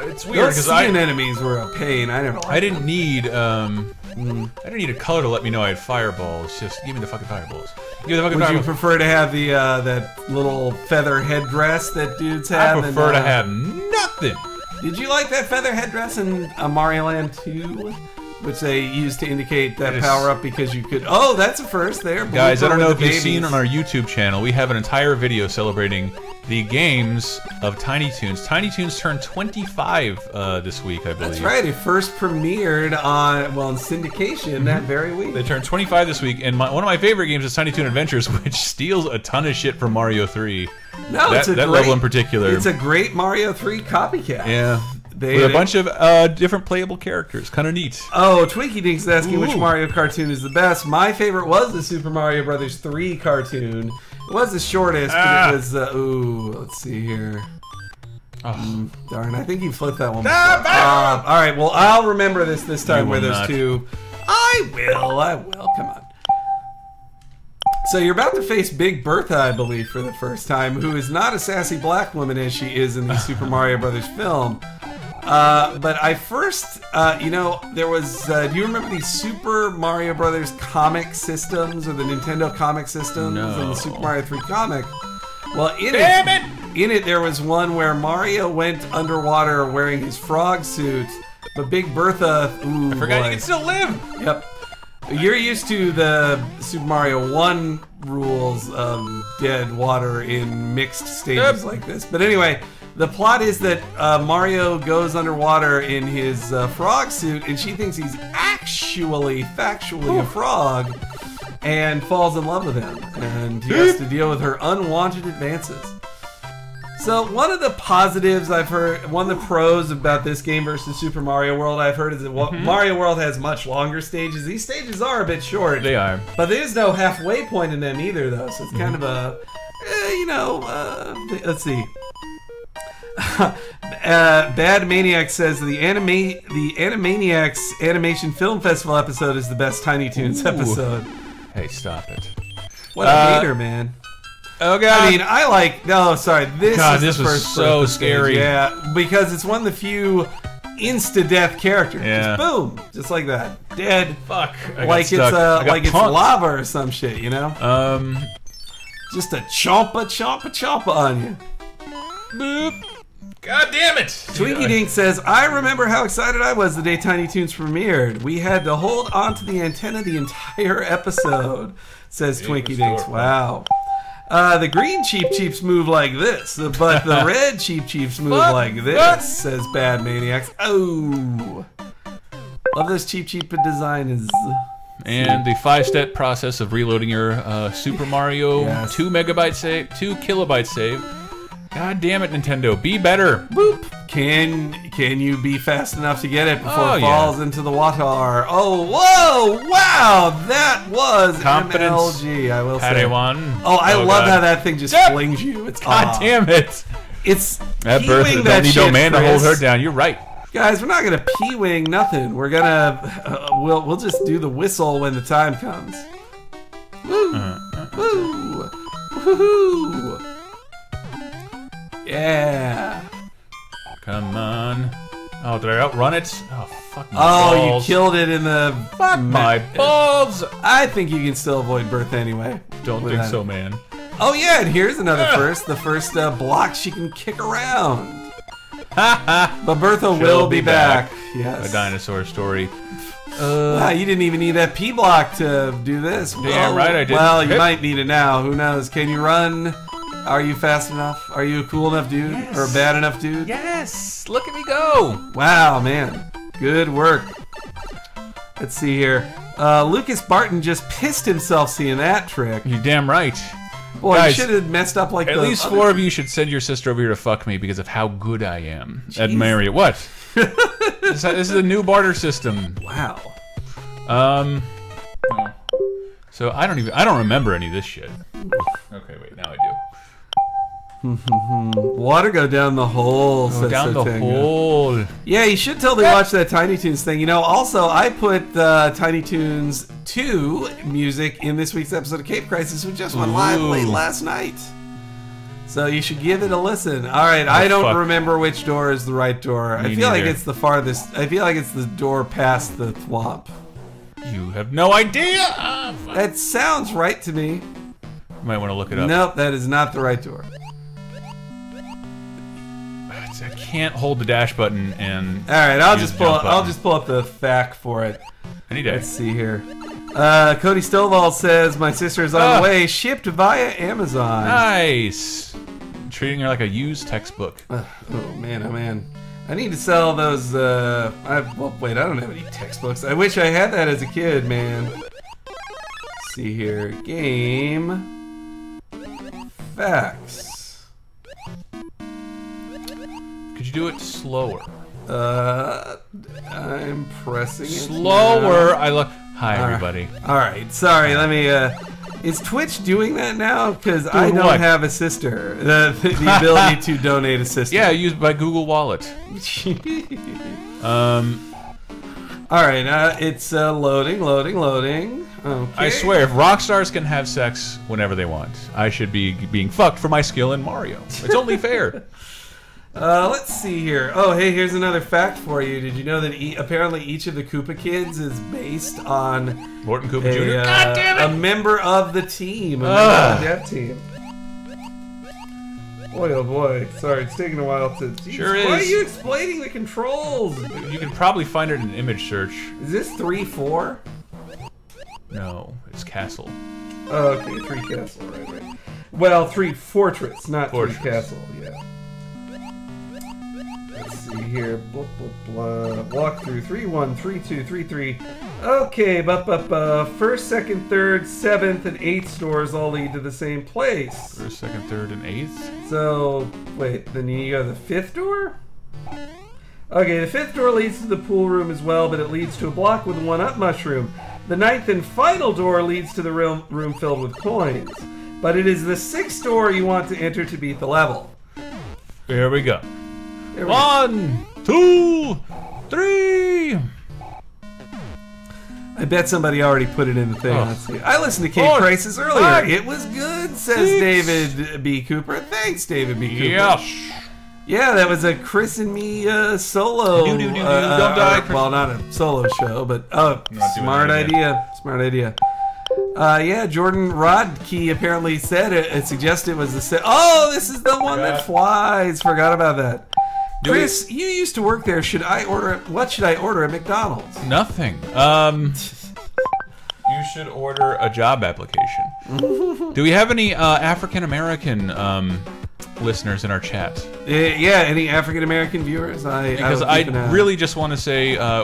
It's weird because enemies were a pain. I never liked them. I didn't need a color to let me know I had fireballs. Just give me the fucking fireballs. Give me the fucking fireballs. Would you prefer to have the that little feather headdress that dudes have? I prefer to have nothing. Did you like that feather headdress in Mario Land 2? Which they used to indicate that power-up because you could... Oh, that's a first there. Guys, I don't know if you've seen on our YouTube channel, we have an entire video celebrating the games of Tiny Toons. Tiny Toons turned 25 this week, I believe. That's right. It first premiered on, well, in syndication that very week. They turned 25 this week, and one of my favorite games is Tiny Toon Adventures, which steals a ton of shit from Mario 3. No, it's a great... That level in particular. It's a great Mario 3 copycat. Yeah. With a bunch of different playable characters. Kind of neat. Oh, Twinkie Dink's asking which Mario cartoon is the best. My favorite was the Super Mario Bros. 3 cartoon. It was the shortest, but it was... ooh, let's see here. Darn, I think you flipped that one. All right, well, I'll remember this time where there's two. I will. Come on. So you're about to face Big Bertha, I believe, for the first time, who is not a sassy black woman as she is in the Super Mario Bros. Film. But I first, you know, there was, do you remember the Super Mario Brothers comic systems, or the Nintendo comic systems, and the Super Mario 3 comic? Well, in it there was one where Mario went underwater wearing his frog suit, but Big Bertha, ooh, I forgot you can still live! Yep. You're used to the Super Mario 1 rules of dead water in mixed stages like this, but anyway... The plot is that Mario goes underwater in his frog suit, and she thinks he's factually a frog, and falls in love with him, and he has to deal with her unwanted advances. So one of the positives I've heard, one of the pros about this game versus Super Mario World I've heard is that Mario World has much longer stages. These stages are a bit short. They are. But there's no halfway point in them either, though, so it's kind of a, you know, let's see. Bad Maniac says the Animaniacs Animation Film Festival episode is the best Tiny Toons episode. Hey, stop it! What a hater, man! Oh god! I mean, I like. No, sorry. This was so scary. Yeah, because it's one of the few insta-death characters. Yeah. Just boom, just like that, dead. Fuck. Like it's lava or some shit, you know? Just a chompa on you. Boop. God damn it! Twinkie Dink says, I remember how excited I was the day Tiny Toons premiered. We had to hold onto the antenna the entire episode, says Twinkie Dinks. Wow. The green Cheep Cheeps move like this, but the red Cheep Cheeps move like this, says Bad Maniacs. Oh! Love this Cheep Cheep design. And the 5-step process of reloading your Super Mario 2 megabyte save, 2 kilobyte save. God damn it, Nintendo! Be better. Boop. Can you be fast enough to get it before it falls into the water? Oh, whoa! Wow, that was confidence. MLG, I will say. Oh, I love how that thing just flings you. It's damn it! It's that Bertha don't need no man to hold her down. You're right, guys. We're not gonna p-wing nothing. We're gonna we'll just do the whistle when the time comes. Woo! Woo! Woohoo! Yeah. Come on. Oh, did I outrun it? Oh, fuck my balls. Oh, you killed it in the... Fuck my balls! I think you can still avoid Bertha anyway. Don't think so, man. Oh, yeah, and here's another first. The first block she can kick around. But Bertha will be back. Yes. A dinosaur story. Wow, you didn't even need that P block to do this. Yeah, right, I did. Well, you might need it now. Who knows? Can you run... Are you fast enough? Are you a cool enough dude? Yes. Or a bad enough dude? Yes! Look at me go! Wow, man. Good work. Let's see here. Lucas Barton just pissed himself seeing that trick. You're damn right. Boy, guys, you should have messed up like that. At least 4 of you should send your sister over here to fuck me because of how good I am at Mario. What? This is a new barter system. Wow. So I don't remember any of this shit. Okay, wait, now I do. Water go down the hole. Go down the hole. Yeah, you should totally watch that Tiny Toons thing. You know, also, I put Tiny Toons 2 music in this week's episode of Cape Crisis, which just went live late last night. So you should give it a listen. All right, I don't remember which door is the right door. I feel like it's the farthest. I feel like it's the door past the thwomp. You have no idea. That sounds right to me. You might want to look it up. Nope, that is not the right door. I can't hold the dash button and. All right, I'll just pull up the fact for it. I need it. Let's see here. Cody Stovall says my sister is on the way, shipped via Amazon. Nice. Treating her like a used textbook. Oh man, oh man. I need to sell those. Well, wait, I don't have any textbooks. I wish I had that as a kid, man. Let's see here, game facts. Could you do it slower? I'm pressing it. Slower. I look. Hi, everybody. All right. Sorry. Let me. Is Twitch doing that now? Because I don't have a sister. The ability to donate a sister. Yeah, used by Google Wallet. All right. It's loading, loading, loading. Okay. I swear, if rock stars can have sex whenever they want, I should be being fucked for my skill in Mario. It's only fair. Let's see here. Oh, hey, here's another fact for you. Did you know that apparently each of the Koopa kids is based on Morton Koopa Jr. God damn it! A member of the team, a member of the dev team. Boy, oh boy. Sorry, it's taking a while to. Jeez, sure is. Why are you explaining the controls? You can probably find it in an image search. Is this 3-4? No, it's castle. Oh, okay, 3 castle, right, right. Well, 3 fortress, not fortress. 3 castle. Yeah. Let's see here. Blah, blah, blah. Walkthrough 3-1, 3-2, 3-3. Okay, first, second, third, seventh, and eighth doors all lead to the same place. First, second, third, and eighth? So, wait, then you go to the fifth door? Okay, the fifth door leads to the pool room as well, but it leads to a block with 1-up mushroom. The ninth and final door leads to the room filled with coins. But it is the 6th door you want to enter to beat the level. Here we go. 1, 2, 3. I bet somebody already put it in the thing. Oh. I listened to Cape Crisis earlier. It was good, says David B. Cooper. Thanks, David B. Cooper. Yeah, that was a Chris and me solo. Don't die. Well, not a solo show, but smart idea. Smart idea. Yeah, Jordan Rodkey apparently said it. It suggested it was the set. Oh, this is the one that flies. Forgot about that. Chris, you used to work there. Should I order? What should I order at McDonald's? Nothing. You should order a job application. Do we have any African American listeners in our chat? Yeah, any African American viewers? I really just want to say I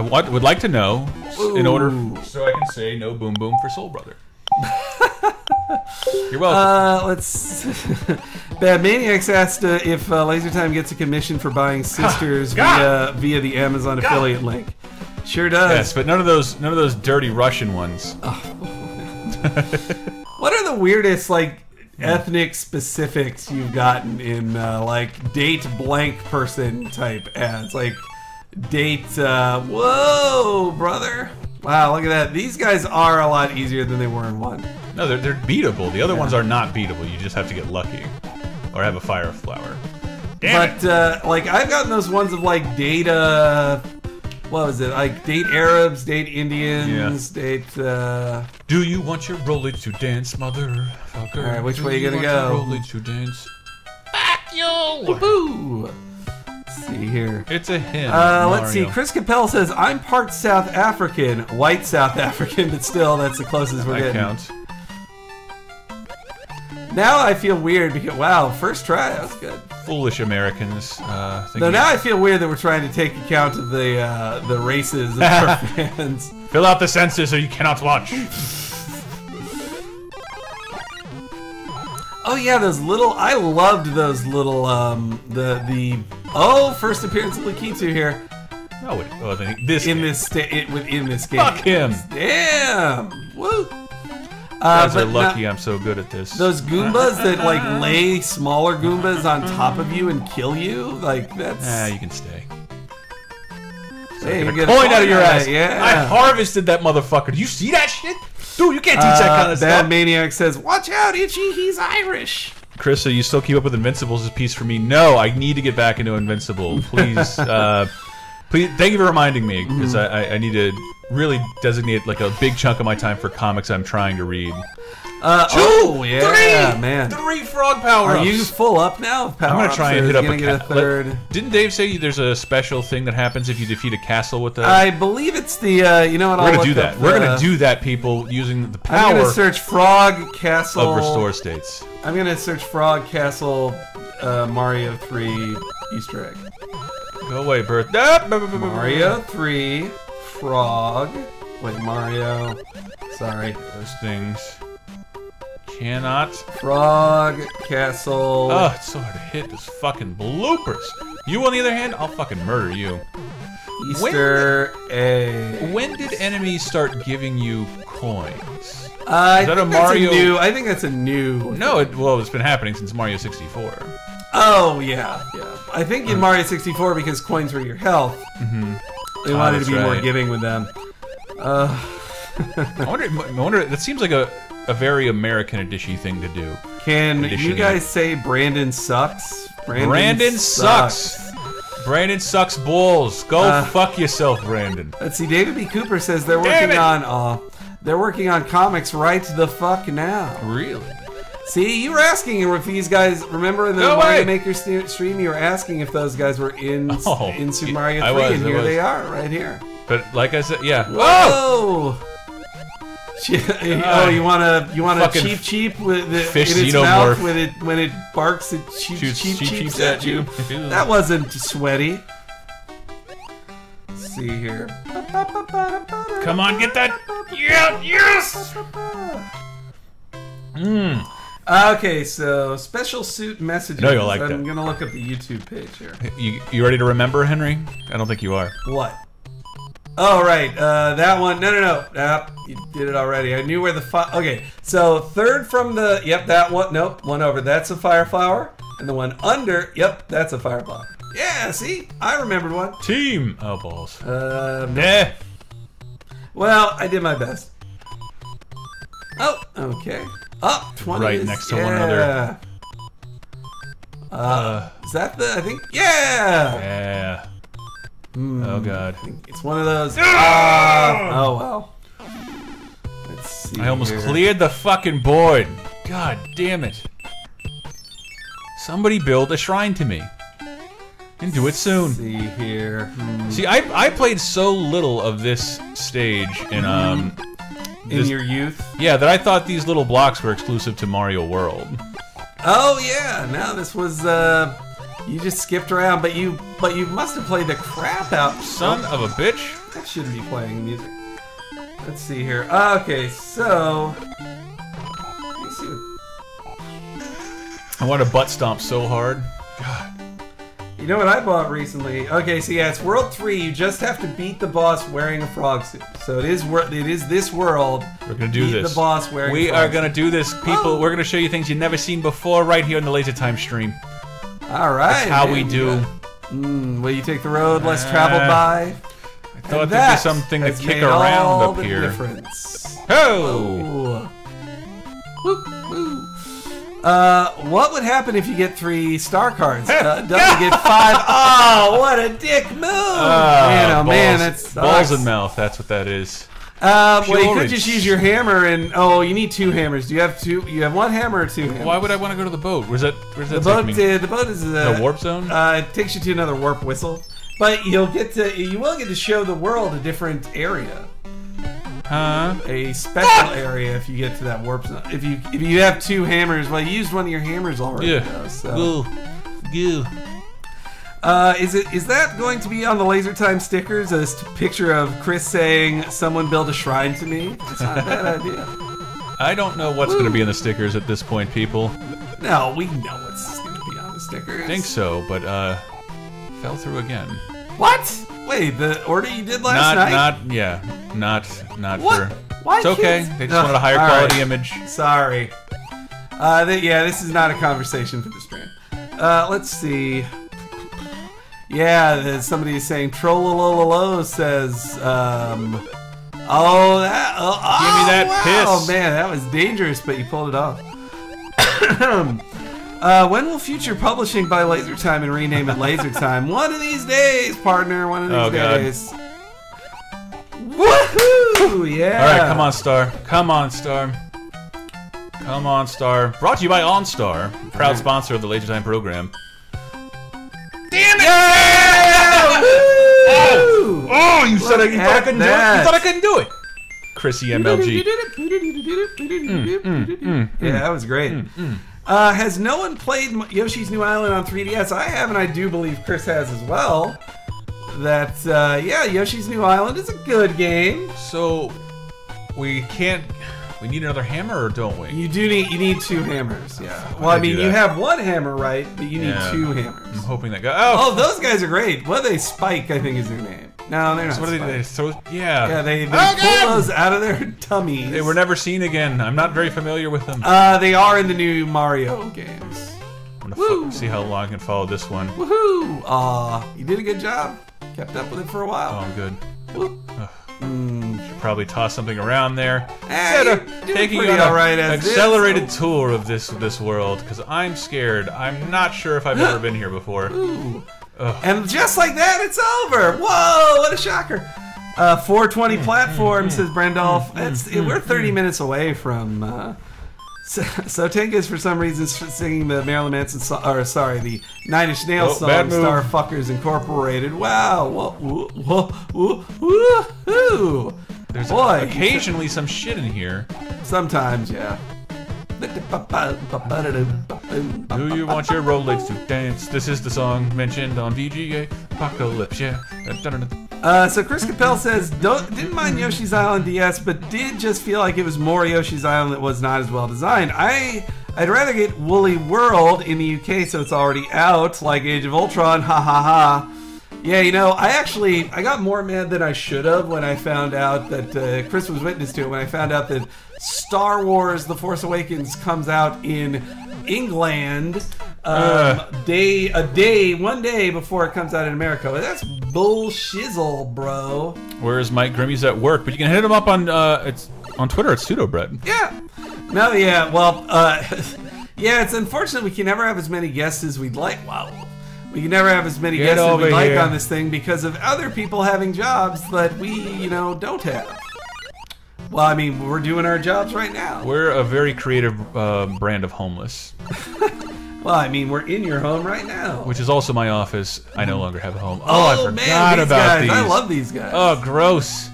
would like to know in order so I can say no boom boom for Soul Brother. You're welcome. Let's. Bad Maniacs asked if Laser Time gets a commission for buying sisters via the Amazon affiliate link. Sure does. Yes, but none of those dirty Russian ones. What are the weirdest ethnic specifics you've gotten in date blank person type ads? Like date. Whoa, brother! Wow, look at that. These guys are a lot easier than they were in 1. No, they're beatable. The other ones are not beatable. You just have to get lucky. Or have a fire flower. Damn it. I've gotten those ones of, date, what was it? Date Arabs, date Indians, date, Do you want your Rolex to dance, motherfucker? Alright, which way are you gonna go? Do you want your Rolex to dance? Fuck you! Boo! See here. It's a hymn. Let's see. Chris Capel says, I'm part South African. White South African, but still, that's the closest we're getting. That counts. Now I feel weird because, wow, first try, that was good. Foolish Americans. So now I feel weird that we're trying to take account of the races of our fans. Fill out the census or you cannot watch. Oh yeah, I loved those little, first appearance of Lakitu here. No, wait, within this game. Fuck him! Damn! Woo! You guys are lucky I'm so good at this. Those Goombas that like lay smaller Goombas on top of you and kill you, like that's... Ah, you can stay. So hey, you get a coin out of your ass. Yeah. I harvested that motherfucker. Do you see that shit? Dude, you can't teach that kind of stuff. That maniac says, watch out, Itchy, he's Irish. Chris, you still keep up with Invincibles is a piece for me. No, I need to get back into Invincible. Please, please. Thank you for reminding me, because I need to really designate like a big chunk of my time for comics I'm trying to read. 2, 3, 3 frog power-ups. Are you full up now? I'm gonna try and hit up a third. Didn't Dave say there's a special thing that happens if you defeat a castle with the? I believe it's the. You know what? We're gonna do that. We're gonna do that, people, using the power. I'm gonna search frog castle of restore states. I'm gonna search frog castle Mario 3 Easter egg. Go away, Bert. Mario 3 frog. Wait, Mario. Sorry. Those things. Cannot. Frog castle. Oh, it's so hard to hit this fucking bloopers. You, on the other hand, I'll fucking murder you. Easter egg. When did enemies start giving you coins? Is that a Mario? I think that's a new. No, well, it's been happening since Mario 64. Oh yeah, yeah. I think in Mario 64, because coins were your health, they wanted to be more giving with them. I wonder. That seems like a very American edition thing to do. Can you guys say Brandon sucks? Brandon sucks. Brandon sucks balls. Go fuck yourself, Brandon. Let's see. David B. Cooper says they're working on. They're working on comics right the fuck now. Really? See, you were asking if these guys remember in the Mario Maker stream. You were asking if those guys were in Super Mario 3, and here they are, right here. But like I said, yeah. Whoa! Oh, you want a cheep with the, fish in its mouth when it barks, it cheeps at you. That wasn't sweaty. Let's see here. Come on, get that! Yeah, yes. Okay, so special suit messages. No, you'll like that. I'm gonna look up the YouTube page here. You ready to remember, Henry? I don't think you are. What? Oh, right. That one. No. You did it already. I knew where the... Okay, so third from the... Yep, that one. Nope, one over. That's a fire flower. And the one under... Yep, that's a fire flower. Yeah, see? I remembered one. Team. Oh, balls. Nah. Well, I did my best. Oh, okay. Up 20. Right next to one another. Is that the... I think... Yeah! Yeah. Oh god! It's one of those. Oh well. Let's see. I almost cleared the fucking board. God damn it! Somebody build a shrine to me, and do it soon. See here. See, I played so little of this stage in your youth. Yeah, that I thought these little blocks were exclusive to Mario World. Oh yeah! Now this was. You just skipped around, but you must have played the crap out. Son of a bitch! I shouldn't be playing music. Let's see here. Okay, so let's see. I want to butt stomp so hard. God. You know what I bought recently? Okay, so yeah, it's World 3. You just have to beat the boss wearing a frog suit. So it is this world. We're gonna do this. Beat the boss wearing. We are gonna do this, people. We're gonna show you things you've never seen before right here in the Laser Time stream. All right. That's how we do. Will you take the road less traveled by? I thought there'd be something to kick around up here. Oh! What would happen if you get 3 star cards? Doesn't get 5. Oh, what a dick move! Oh man, that's balls and mouth. That's what that is. Well, you could just use your hammer and you need 2 hammers. Do you have 2? You have 1 hammer or 2 hammers? Why would I want to go to the boat? Where's that? The boat. The boat is the warp zone. It takes you to another warp whistle, but you will get to show the world a different area. Huh? A special area if you get to that warp zone. If you have 2 hammers, well, you used one of your hammers already. Yeah. Though, so. Goo. Is that going to be on the Laser Time stickers? A picture of Chris saying, "Someone build a shrine to me." It's not a bad idea. I don't know what's going to be in the stickers at this point, people. No, we know what's going to be on the stickers. I think so, but fell through again. What? Wait, the order you did last night? Not for Why it's okay. Kids? They just wanted a higher quality image. Sorry. Yeah, this is not a conversation for the stream. Let's see. Yeah, somebody is saying Trollololo says. Give me that piss. Oh man, that was dangerous, but you pulled it off. When will future publishing buy Laser Time and rename it Laser Time? One of these days, partner. One of these days. Woohoo! Yeah. All right, come on, Star. Come on, Star. Come on, Star. Brought to you by OnStar, proud sponsor of the Laser Time program. Damn it! Yeah! Woo! Oh, you said I couldn't do it. You thought I couldn't do it. Chrissy MLG. Yeah, that was great. Has no one played Yoshi's New Island on 3DS? I have, and I do believe Chris has as well. That, yeah, Yoshi's New Island is a good game. So, we can't... We need another hammer, or don't we? You do need... You need two hammers, yeah. Well, I mean, you have one hammer, right? But you need two hammers. I'm hoping that guy... Oh, those guys are great. What are they? Spike, I think, is their name. No, they're not Spike. What are they? So, yeah. Yeah, they pull those out of their tummies. They were never seen again. I'm not very familiar with them. They are in the new Mario games. I'm gonna see how long I can follow this one. Woohoo! You did a good job. Kept up with it for a while. Oh, I'm good. Should probably toss something around there. Taking an accelerated tour of this world, because I'm scared. I'm not sure if I've ever been here before. And just like that, it's over. Whoa! What a shocker. 420 platform, says Brandolph. We're 30 minutes away from. So Tenga is for some reason singing the Marilyn Manson song, or sorry, the Nine Inch Nails song, Starfuckers Incorporated. Wow, woo-hoo! There's occasionally some shit in here. Sometimes, yeah. Do you want your Rolex to dance? This is the song mentioned on VGA Apocalypse. Yeah. So Chris Capel says, didn't mind Yoshi's Island DS, but did just feel like it was more Yoshi's Island that was not as well designed. I'd rather get Woolly World in the UK so it's already out, like Age of Ultron, ha ha ha. Yeah, you know, I got more mad than I should have when I found out that, Chris was witness to it, when I found out that Star Wars The Force Awakens comes out in England... one day before it comes out in America. That's bullshizzle, bro. Where's Mike Grimm? He's at work, but you can hit him up on it's on Twitter at pseudobread. Yeah. No, yeah. Well, yeah. It's unfortunate we can never have as many guests as we'd like. Wow. We can never have as many guests as we'd like on this thing because of other people having jobs that we, you know, don't have. Well, I mean, we're doing our jobs right now. We're a very creative brand of homeless. Well, I mean, we're in your home right now. Which is also my office. I no longer have a home. Oh, I forgot about these guys. I love these guys. Oh, gross.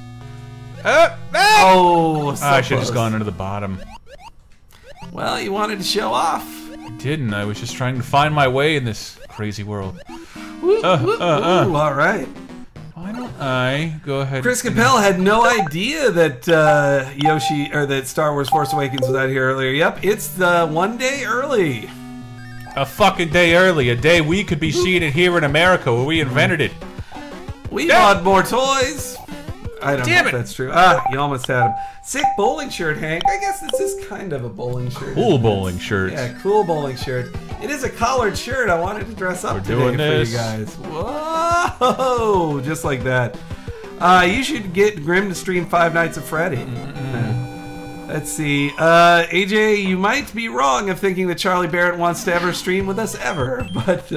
Oh, so I should have just gone under the bottom. Well, you wanted to show off. I didn't. I was just trying to find my way in this crazy world. All right. Why don't I go ahead? Chris Capel had no idea that that Star Wars Force Awakens was out here earlier. Yep, it's the one day early. A fucking day early, a day we could be seeing it here in America where we invented it. We bought more toys. I don't know if that's true. Ah, you almost had him. Sick bowling shirt, Hank. I guess this is kind of a bowling shirt. Cool bowling shirt. Yeah, cool bowling shirt. It is a collared shirt. I wanted to dress up today for you guys. Whoa! Just like that. You should get Grim to stream Five Nights at Freddy. Let's see. AJ, you might be wrong of thinking that Charlie Barrett wants to ever stream with us ever, but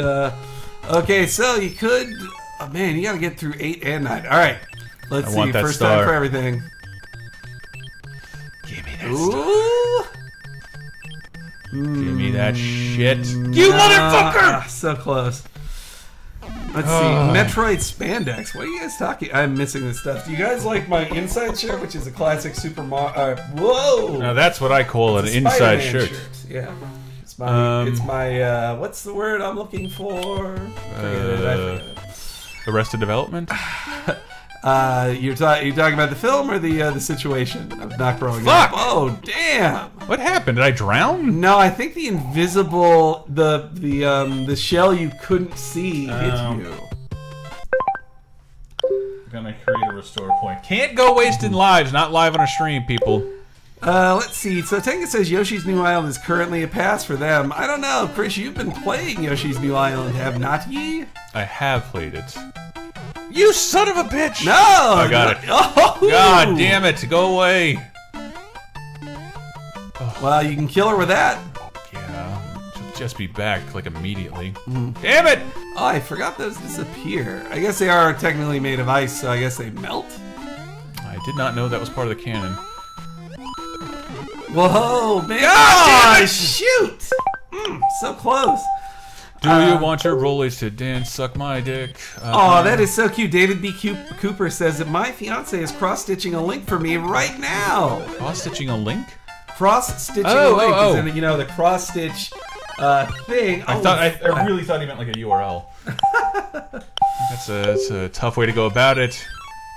okay, so you could. Oh man, you got to get through 8 and 9. All right, let's see. First time for everything. Give me that. Give me that shit. You motherfucker! So close. Let's see, Metroid Spandex. What are you guys talking? I'm missing this stuff. Do you guys like my inside shirt, which is a classic Super Mario? Whoa! Now that's what I call an inside shirt. Yeah, it's my. It's my. What's the word I'm looking for? Arrested Development. You're talking about the film or the situation of not growing up? Oh damn! What happened? Did I drown? No, I think the invisible the shell you couldn't see hit you. gonna create a restore point. Can't go wasting lives, not live on a stream, people. Let's see. So Tenga says Yoshi's New Island is currently a pass for them. I don't know. Chris, you've been playing Yoshi's New Island, have not ye? I have played it. You son of a bitch! No! I got it. Oh. God damn it, go away. Well, you can kill her with that. Yeah. She'll just be back, like, immediately. Mm. Damn it! Oh, I forgot those disappear. I guess they are technically made of ice, so I guess they melt? I did not know that was part of the canon. Whoa, man! Oh, shoot! Mm, so close. Do you want your rollies to dance? Suck my dick. Oh, that is so cute. David B. Cooper says that my fiance is cross-stitching a link for me right now. Cross-stitching a link? Cross-stitching a link. Oh, oh. In, you know, the cross-stitch thing. I really thought he meant like a URL. That's a tough way to go about it.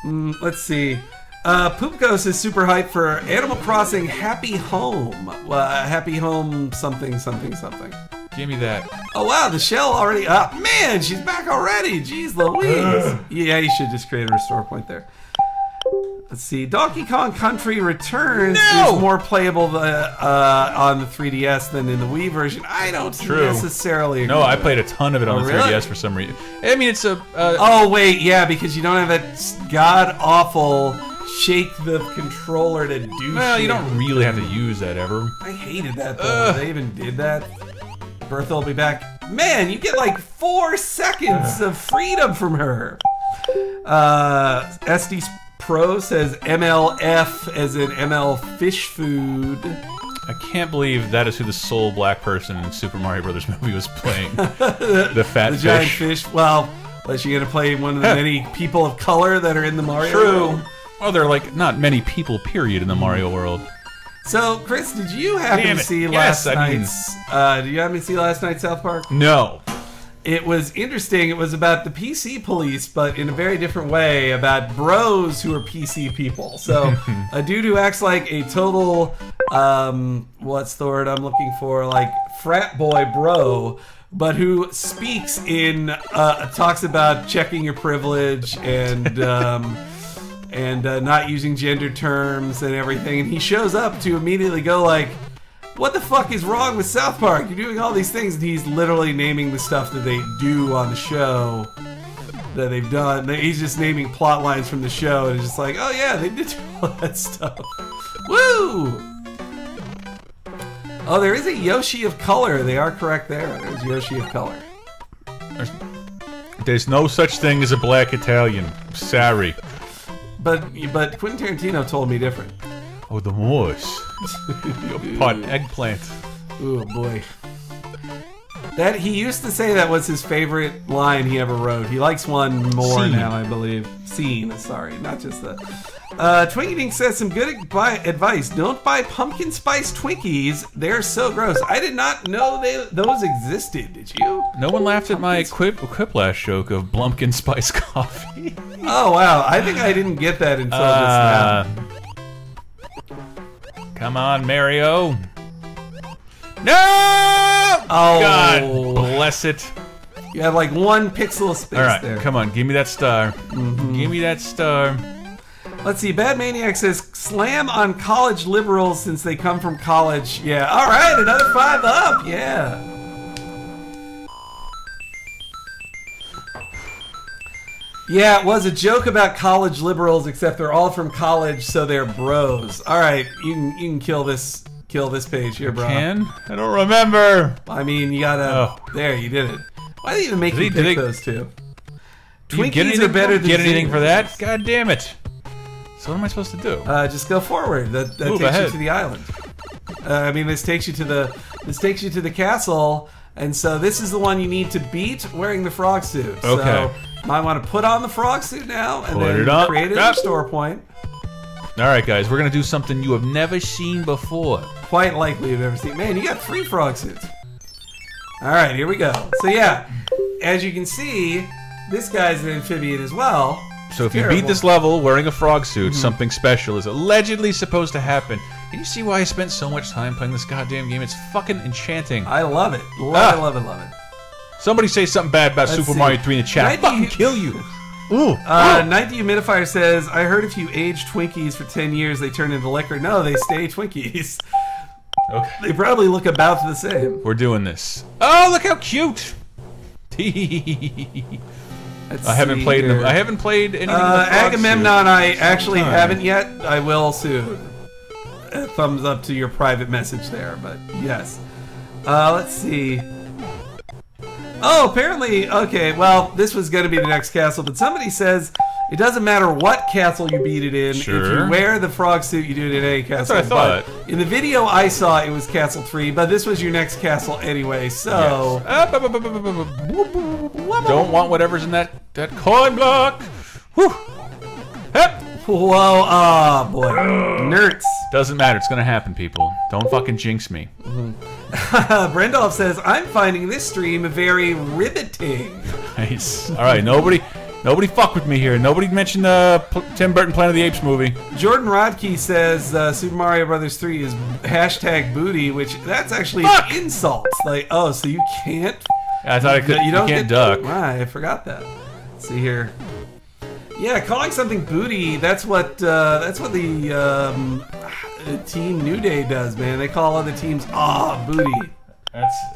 Mm, let's see. Poop Ghost is super hyped for Animal Crossing Happy Home. Happy Home something, something, something. Give me that. Oh, wow, the shell already up. Man, she's back already. Jeez Louise. Yeah, you should just create a restore point there. Let's see. Donkey Kong Country Returns is more playable on the 3DS than in the Wii version. I don't necessarily agree. No, I played a ton of it on the 3DS for some reason. I mean, it's a... oh, wait, yeah, because you don't have that god-awful... shake the controller to do shit. Well, you don't really have to use that ever. I hated that though. They even did that. Bertha will be back. Man, you get like 4 seconds of freedom from her. SD Pro says MLF as in ML fish food. I can't believe that is who the sole black person in Super Mario Brothers movie was playing. The fat the fish. The giant fish. Well, unless you're going to play one of the many people of color that are in the Mario world. Oh, there are, like, not many people, period, in the Mario world. So, Chris, did you happen to see last night's South Park? No. It was interesting. It was about the PC police, but in a very different way, about bros who are PC people. So, a dude who acts like a total, what's the word I'm looking for? Like, frat boy bro, but who speaks in, talks about checking your privilege and, and not using gender terms and everything, and he shows up to immediately go like, what the fuck is wrong with South Park? You're doing all these things, and he's literally naming the stuff that they do on the show that they've done. He's just naming plot lines from the show, and it's just like, oh yeah, they did all that stuff. Woo! Oh, there is a Yoshi of color. They are correct there. There's Yoshi of color. There's no such thing as a black Italian. Sorry. But Quentin Tarantino told me different. Oh, the Moors. Pot eggplant. Oh, boy. That he used to say that was his favorite line he ever wrote. He likes one more now, I believe. Scene, sorry, not just that. Twinkie Dink says some good advice. Don't buy pumpkin spice Twinkies. They're so gross. I did not know those existed, did you? No one laughed at my quiplash joke of Blumpkin Spice Coffee. Oh, wow. I think I didn't get that until just now. Come on, Mario. No! Oh. God bless it. You have like one pixel of space there. Come on. Give me that star. Mm-hmm. Give me that star. Let's see. Bad Maniac says, slam on college liberals since they come from college. Yeah. All right. Another 5 up. Yeah. Yeah, it was a joke about college liberals, except they're all from college, so they're bros. All right. You can kill this. Kill this page here, bro. Can? I don't remember. I mean, you gotta... Oh. There, you did it. Why did they even make you pick those two? Twinkies are better than... Get anything for that? God damn it. So what am I supposed to do? Just go forward. That takes you to the island. I mean, this takes you to the castle, and so this is the one you need to beat wearing the frog suit. Okay. So you might want to put on the frog suit now, and then create a restore point. All right, guys, we're gonna do something you have never seen before. Quite likely you've never seen. Man, you got 3 frog suits. All right, here we go. So yeah, as you can see, this guy's an amphibian as well. So if you beat this level wearing a frog suit, something special is allegedly supposed to happen. Can you see why I spent so much time playing this goddamn game? It's fucking enchanting. I love it. Love it. Somebody say something bad about Super Mario 3 in the chat. I'll fucking kill you. Ooh. Night Dehumidifier says, I heard if you age Twinkies for 10 years, they turn into liquor. No, they stay Twinkies. Okay. They probably look about the same. We're doing this. Oh, look how cute! I haven't played anything. Agamemnon, I actually haven't yet. I will soon. Thumbs up to your private message there, but yes. Let's see. Oh, apparently, okay, well, this was going to be the next castle, but somebody says it doesn't matter what castle you beat it in. Sure. If you wear the frog suit, you do it in any castle. That's what I thought. In the video I saw, it was Castle 3, but this was your next castle anyway, so... Yes. Don't want whatever's in that coin block. Whew. Whoa, ah, boy. Nerds. Doesn't matter, it's going to happen, people. Don't fucking jinx me. Mm-hmm. Brendolf says, I'm finding this stream very riveting. Nice. Alright, nobody fuck with me here. Nobody mentioned the Tim Burton Planet of the Apes movie. Jordan Rodkey says, Super Mario Bros. 3 is hashtag booty, which that's actually an insult. Like, oh, so you can't... I thought I could, you can't duck. I forgot that. Let's see here. Yeah, calling something booty, that's what the Team New Day does, man. They call other teams, booty.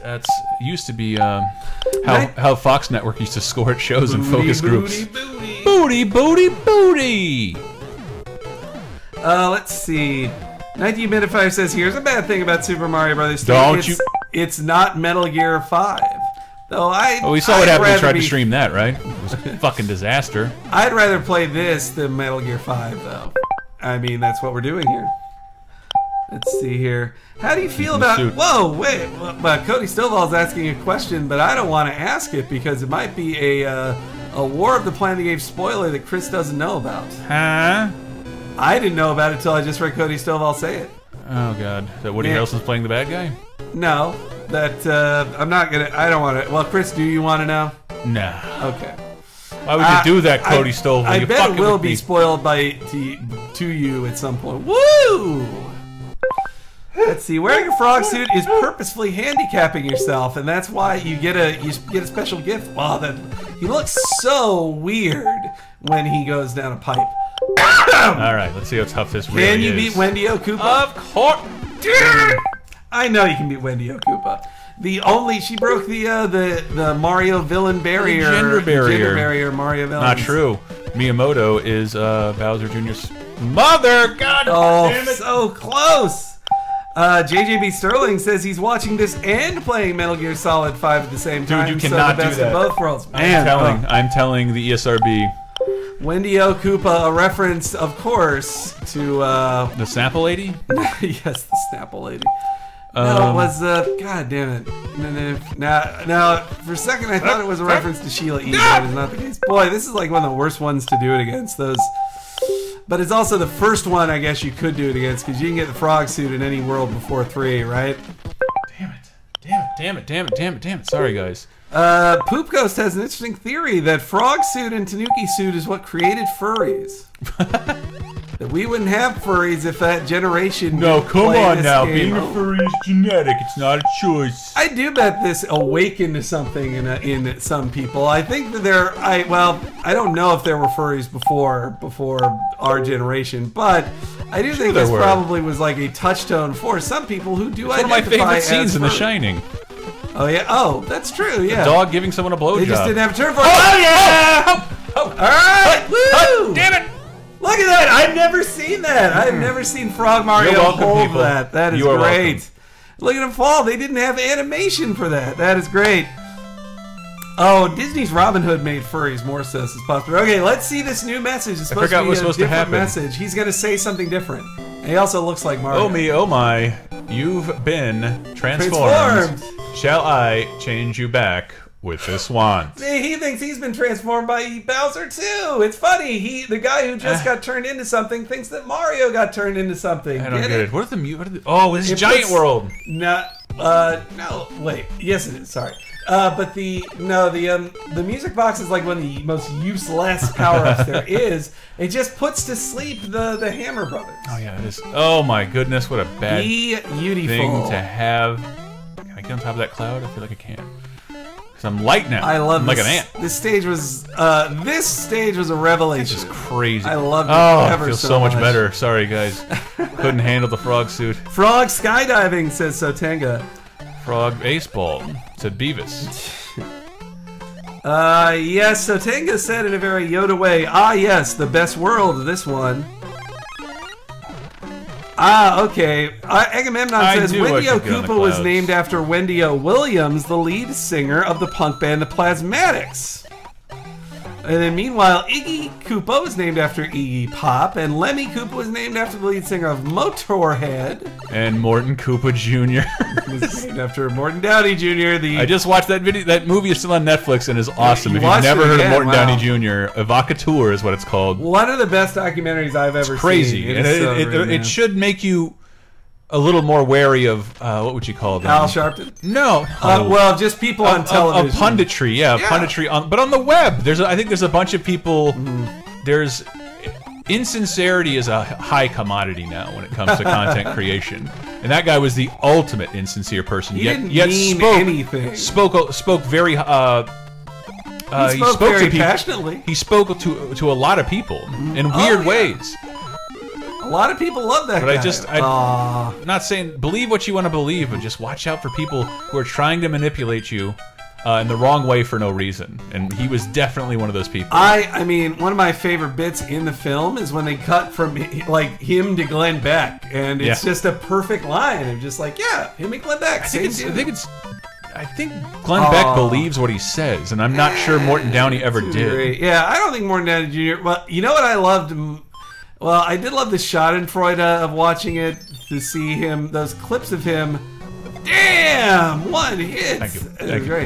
That's used to be how Fox Network used to score at shows and focus groups. Booty, booty, booty, booty! Let's see. Night Humidifier says, here's a bad thing about Super Mario Bros. 3. It's not Metal Gear 5. Though we saw what happened when we tried to stream that, right? It was a fucking disaster. I'd rather play this than Metal Gear 5, though. I mean, that's what we're doing here. Let's see here. How do you feel about... Whoa, wait. Well, Cody Stovall's asking a question, but I don't want to ask it because it might be a War of the Planet of the Apes spoiler that Chris doesn't know about. Huh? I didn't know about it until I just heard Cody Stovall say it. Oh, God. That Woody Harrelson's playing the bad guy? No. That, I'm not going to... I don't want to... Well, Chris, do you want to know? Nah. Okay. Why would you do that, Cody Stovall? I bet it will be spoiled to you at some point. Woo! Let's see. Wearing a frog suit is purposefully handicapping yourself, and that's why you get a special gift. Wow, he looks so weird when he goes down a pipe. All right, let's see how tough this really is. Can you beat Wendy O'Koopa? Of course, I know you can beat Wendy O'Koopa. She broke the Mario villain barrier. Gender barrier. Mario villain. Not true. Miyamoto is Bowser Jr.'s mother. God damn it! So close. JJB Sterling says he's watching this and playing Metal Gear Solid 5 at the same time. Dude, you cannot do that. Both worlds. I'm telling the ESRB. Wendy O'Koopa, a reference, of course, to the Snapple lady. Yes, the Snapple lady. No, it was God damn it! Now, for a second, I thought it was a reference to Sheila E. That is not the case. Boy, this is like one of the worst ones to do it against. Those. But it's also the first one, I guess, you could do it against, because you can get the frog suit in any world before 3, right? Damn it. Damn it, damn it, damn it, damn it, damn it. Sorry, guys. Poop Ghost has an interesting theory that frog suit and tanuki suit is what created furries. That we wouldn't have furries if that generation... No, come on now. Being a furry is genetic. It's not a choice. I do bet this awakened to something in some people. I think that I don't know if there were furries before our generation, but I do think this probably was like a touchstone for some people who do identify as furry. One of my favorite scenes in The Shining. Oh, yeah. Oh, that's true, yeah. The dog giving someone a blowjob. They just didn't have a term for it. Oh, yeah! All right! Woo! Damn it! Look at that! I've never seen that! I've never seen Frog Mario hold that. That is great. Welcome. Look at him fall. They didn't have animation for that. That is great. Oh, Disney's Robin Hood made furries more so as possible. Okay, let's see this new message. It's supposed to be a different message. He's going to say something different. And he also looks like Mario. Oh me, oh my. You've been transformed. Shall I change you back? With this wand. He thinks he's been transformed by Bowser too. It's funny. The guy who just got turned into something thinks that Mario got turned into something. I don't get it. Oh, this is Giant World. No. Wait. Yes, it is. Sorry. The music box is like one of the most useless power-ups there is. It just puts to sleep the Hammer Brothers. Oh yeah. Oh my goodness. What a bad thing to have. Can I get on top of that cloud? I feel like I can't. Because I'm light now. I love this. Like an ant. This stage was a revelation. It's just crazy. I loved it. Oh, I feel so much better. Sorry, guys. Couldn't handle the frog suit. Frog skydiving, says Sotanga. Frog baseball, said Beavis. Yes, Sotanga said in a very Yoda way, ah, yes, the best world, this one. Ah, okay. Agamemnon says, Wendy O'Koopa was named after Wendy O. Williams, the lead singer of the punk band The Plasmatics. And then meanwhile, Iggy Koopa was named after Iggy Pop, and Lemmy Koopa was named after the lead singer of Motorhead. And Morton Koopa Jr. was named after Morton Downey Jr. I just watched that video. That movie is still on Netflix and is awesome. If you've never heard of Morton Downey Jr., Evocateur is what it's called. One of the best documentaries I've ever seen. It's crazy. And it should make you a little more wary of, what would you call that? Al Sharpton? No. Well, just people on television. Punditry, yeah. Punditry, but on the web. I think there's a bunch of people, insincerity is a high commodity now when it comes to content creation. And that guy was the ultimate insincere person. He didn't mean anything. He spoke very passionately. He spoke to a lot of people in weird ways. A lot of people love that guy. I'm not saying believe what you want to believe, but just watch out for people who are trying to manipulate you in the wrong way for no reason. And he was definitely one of those people. I mean, one of my favorite bits in the film is when they cut from like him to Glenn Beck, and it's just a perfect line of just like, yeah, him and Glenn Beck. I think Glenn Beck believes what he says, and I'm not sure Morton Downey ever did. Yeah, I don't think Morton Downey Jr. Well, you know what I loved. Well, I did love the Schadenfreude of watching it, to see him, those clips of him. Damn, one hit. Thank you.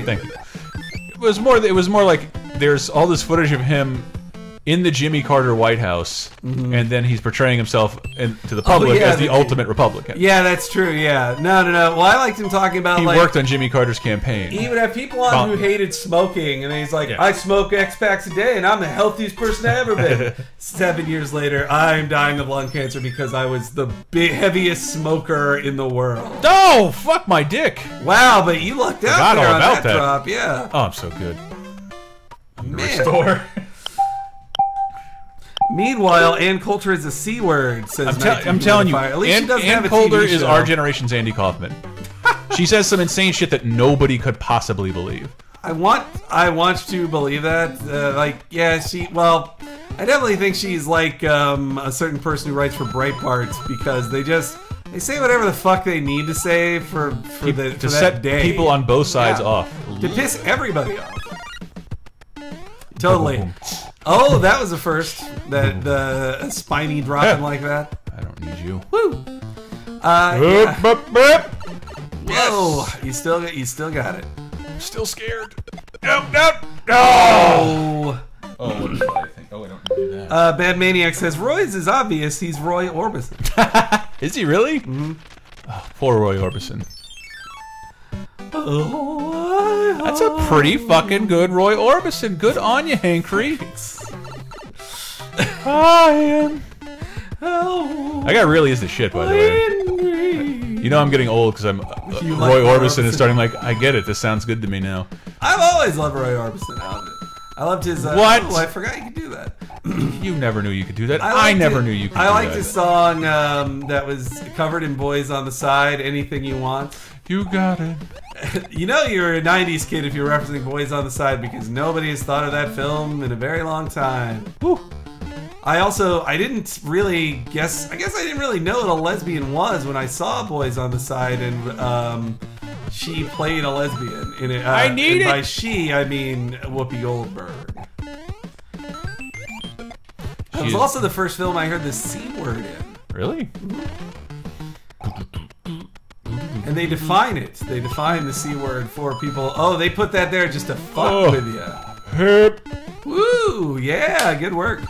Thank you. It was more like there's all this footage of him in the Jimmy Carter White House, and then he's portraying himself to the public as the ultimate Republican. Yeah, that's true. Yeah, no. Well, I liked him talking about he worked on Jimmy Carter's campaign. He would have people on who hated smoking, and he's like, "I smoke X packs a day, and I'm the healthiest person I've ever been." 7 years later, I'm dying of lung cancer because I was the heaviest smoker in the world. Oh, fuck my dick! Wow, but you lucked out there on that drop. Yeah. Oh, I'm so good. I'm the restorer. Meanwhile, Ann Coulter is a C-word, says I'm telling you, at least Ann Coulter is our generation's Andy Kaufman. She says some insane shit that nobody could possibly believe. I want to believe that. I definitely think she's like a certain person who writes for Breitbart, because they say whatever the fuck they need to say for that day. To set people on both sides off. To piss everybody off. Totally. Oh, that was the first. The spiny dropping like that. I don't need you. Woo! Yes. Whoa! You still got it. I'm still scared. No! Oh, what did I think? Oh, I don't do that. Bad Maniac says Roy's is obvious. He's Roy Orbison. Is he really? Mm-hmm. Oh, poor Roy Orbison. Oh, that's a pretty fucking good Roy Orbison. Good on you, Hankry. That guy really is the shit, by the way. You know I'm getting old because I'm Roy Orbison is starting like, I get it, this sounds good to me now. I've always loved Roy Orbison. I loved his... what? Oh, I forgot you could do that. You never knew you could do that. I never knew you could do that. I liked his song that was covered in Boys on the Side, Anything You Want. You got it. You know you're a 90s kid if you're referencing Boys on the Side, because nobody has thought of that film in a very long time. Woo. I guess I didn't really know what a lesbian was when I saw Boys on the Side, and she played a lesbian in it. And by she, I mean Whoopi Goldberg. That was also the first film I heard the C word in. Really? And they define it. They define the C word for people. Oh, they put that there just to fuck with you. Hip. Woo! Yeah, good work.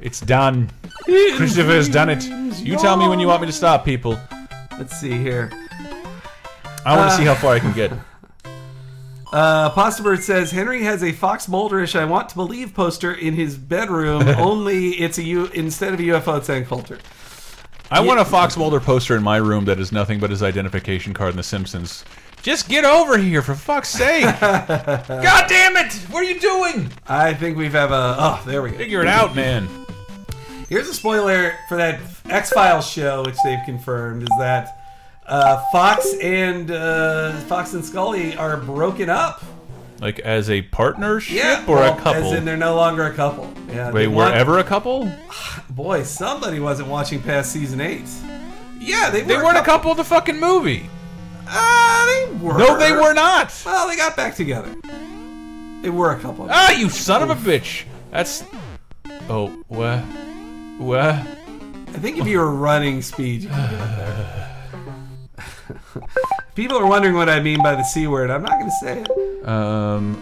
It's done. Christopher's done it. You tell me when you want me to stop, people. Let's see here. I want to see how far I can get. Pasta Bird says Henry has a Fox Mulder-ish I want to believe poster in his bedroom. Only it's instead of a UFO, it's Ann Coulter. I want a Fox Mulder poster in my room that is nothing but his identification card in The Simpsons. Just get over here, for fuck's sake. God damn it! What are you doing? I think we have a... Oh, there we go. Figure it out, man. Here's a spoiler for that X-Files show, which they've confirmed, is that Fox and Scully are broken up. Like, as a partnership or a couple? As in, they're no longer a couple. Yeah, wait, were ever a couple? Boy, somebody wasn't watching past season 8. Yeah, they weren't a couple of the fucking movie. They were. No, they were not. Well, they got back together. They were a couple. Ah, you son of a bitch. That's... Oh, what? What? I think if you were running speed, you could get there. People are wondering what I mean by the C word. I'm not going to say it.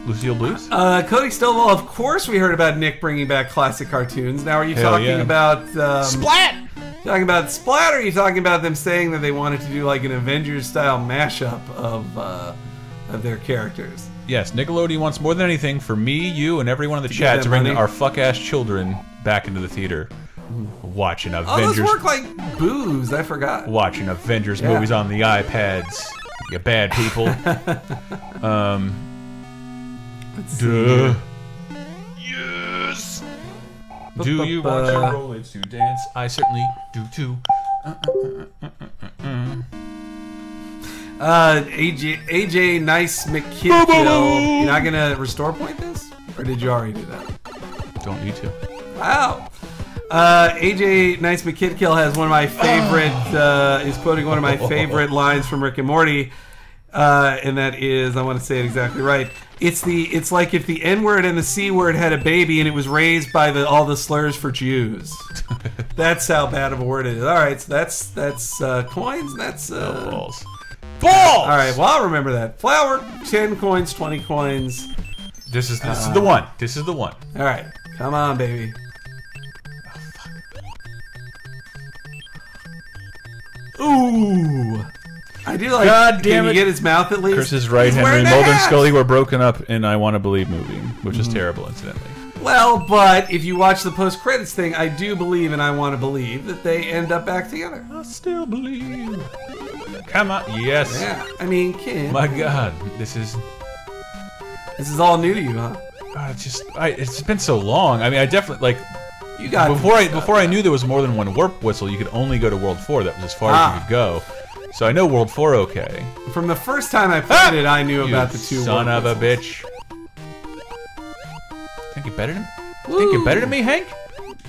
Lucille Bluth? Cody Stovall, of course we heard about Nick bringing back classic cartoons. Now are you talking about... Splat! Talking about Splat, or are you talking about them saying that they wanted to do like an Avengers-style mashup of their characters? Yes, Nickelodeon wants more than anything for me, you, and everyone in the chat to bring our fuck-ass children back into the theater. Watching Avengers... Oh, those work like booze, I forgot. Watching Avengers movies on the iPads. You bad people. Let's see. Yes! Do you want your Rolex to dance? I certainly do too. AJ Nice McKill. You're not gonna restore point this? Or did you already do that? Don't need to. Wow. AJ Nice McKidkill has one of my favorite, is quoting one of my favorite lines from Rick and Morty, and that is, I want to say it exactly right, it's like if the N-word and the C-word had a baby and it was raised by all the slurs for Jews. That's how bad of a word it is. Alright, so that's coins, that's... balls. Balls! Alright, well I'll remember that. Flour, 10 coins, 20 coins. This is the one. This is the one. Alright, come on, baby. Ooh! I do like. God damn it! Can you get his mouth at least? Curse is right, Henry. Mulder and Scully were broken up in I Want to Believe movie, which is terrible, incidentally. Well, but if you watch the post-credits thing, I do believe in I Want to Believe that they end up back together. I still believe. Come on, yes. Yeah. I mean, Kim. My God, this is all new to you, huh? It's been so long. I mean, I definitely like. You got before I knew there was more than one warp whistle, you could only go to World 4. That was as far as you could go. So I know World 4 okay. From the first time I played it, I knew about the two warp whistles. Son of a bitch. Think you're better than me, Hank?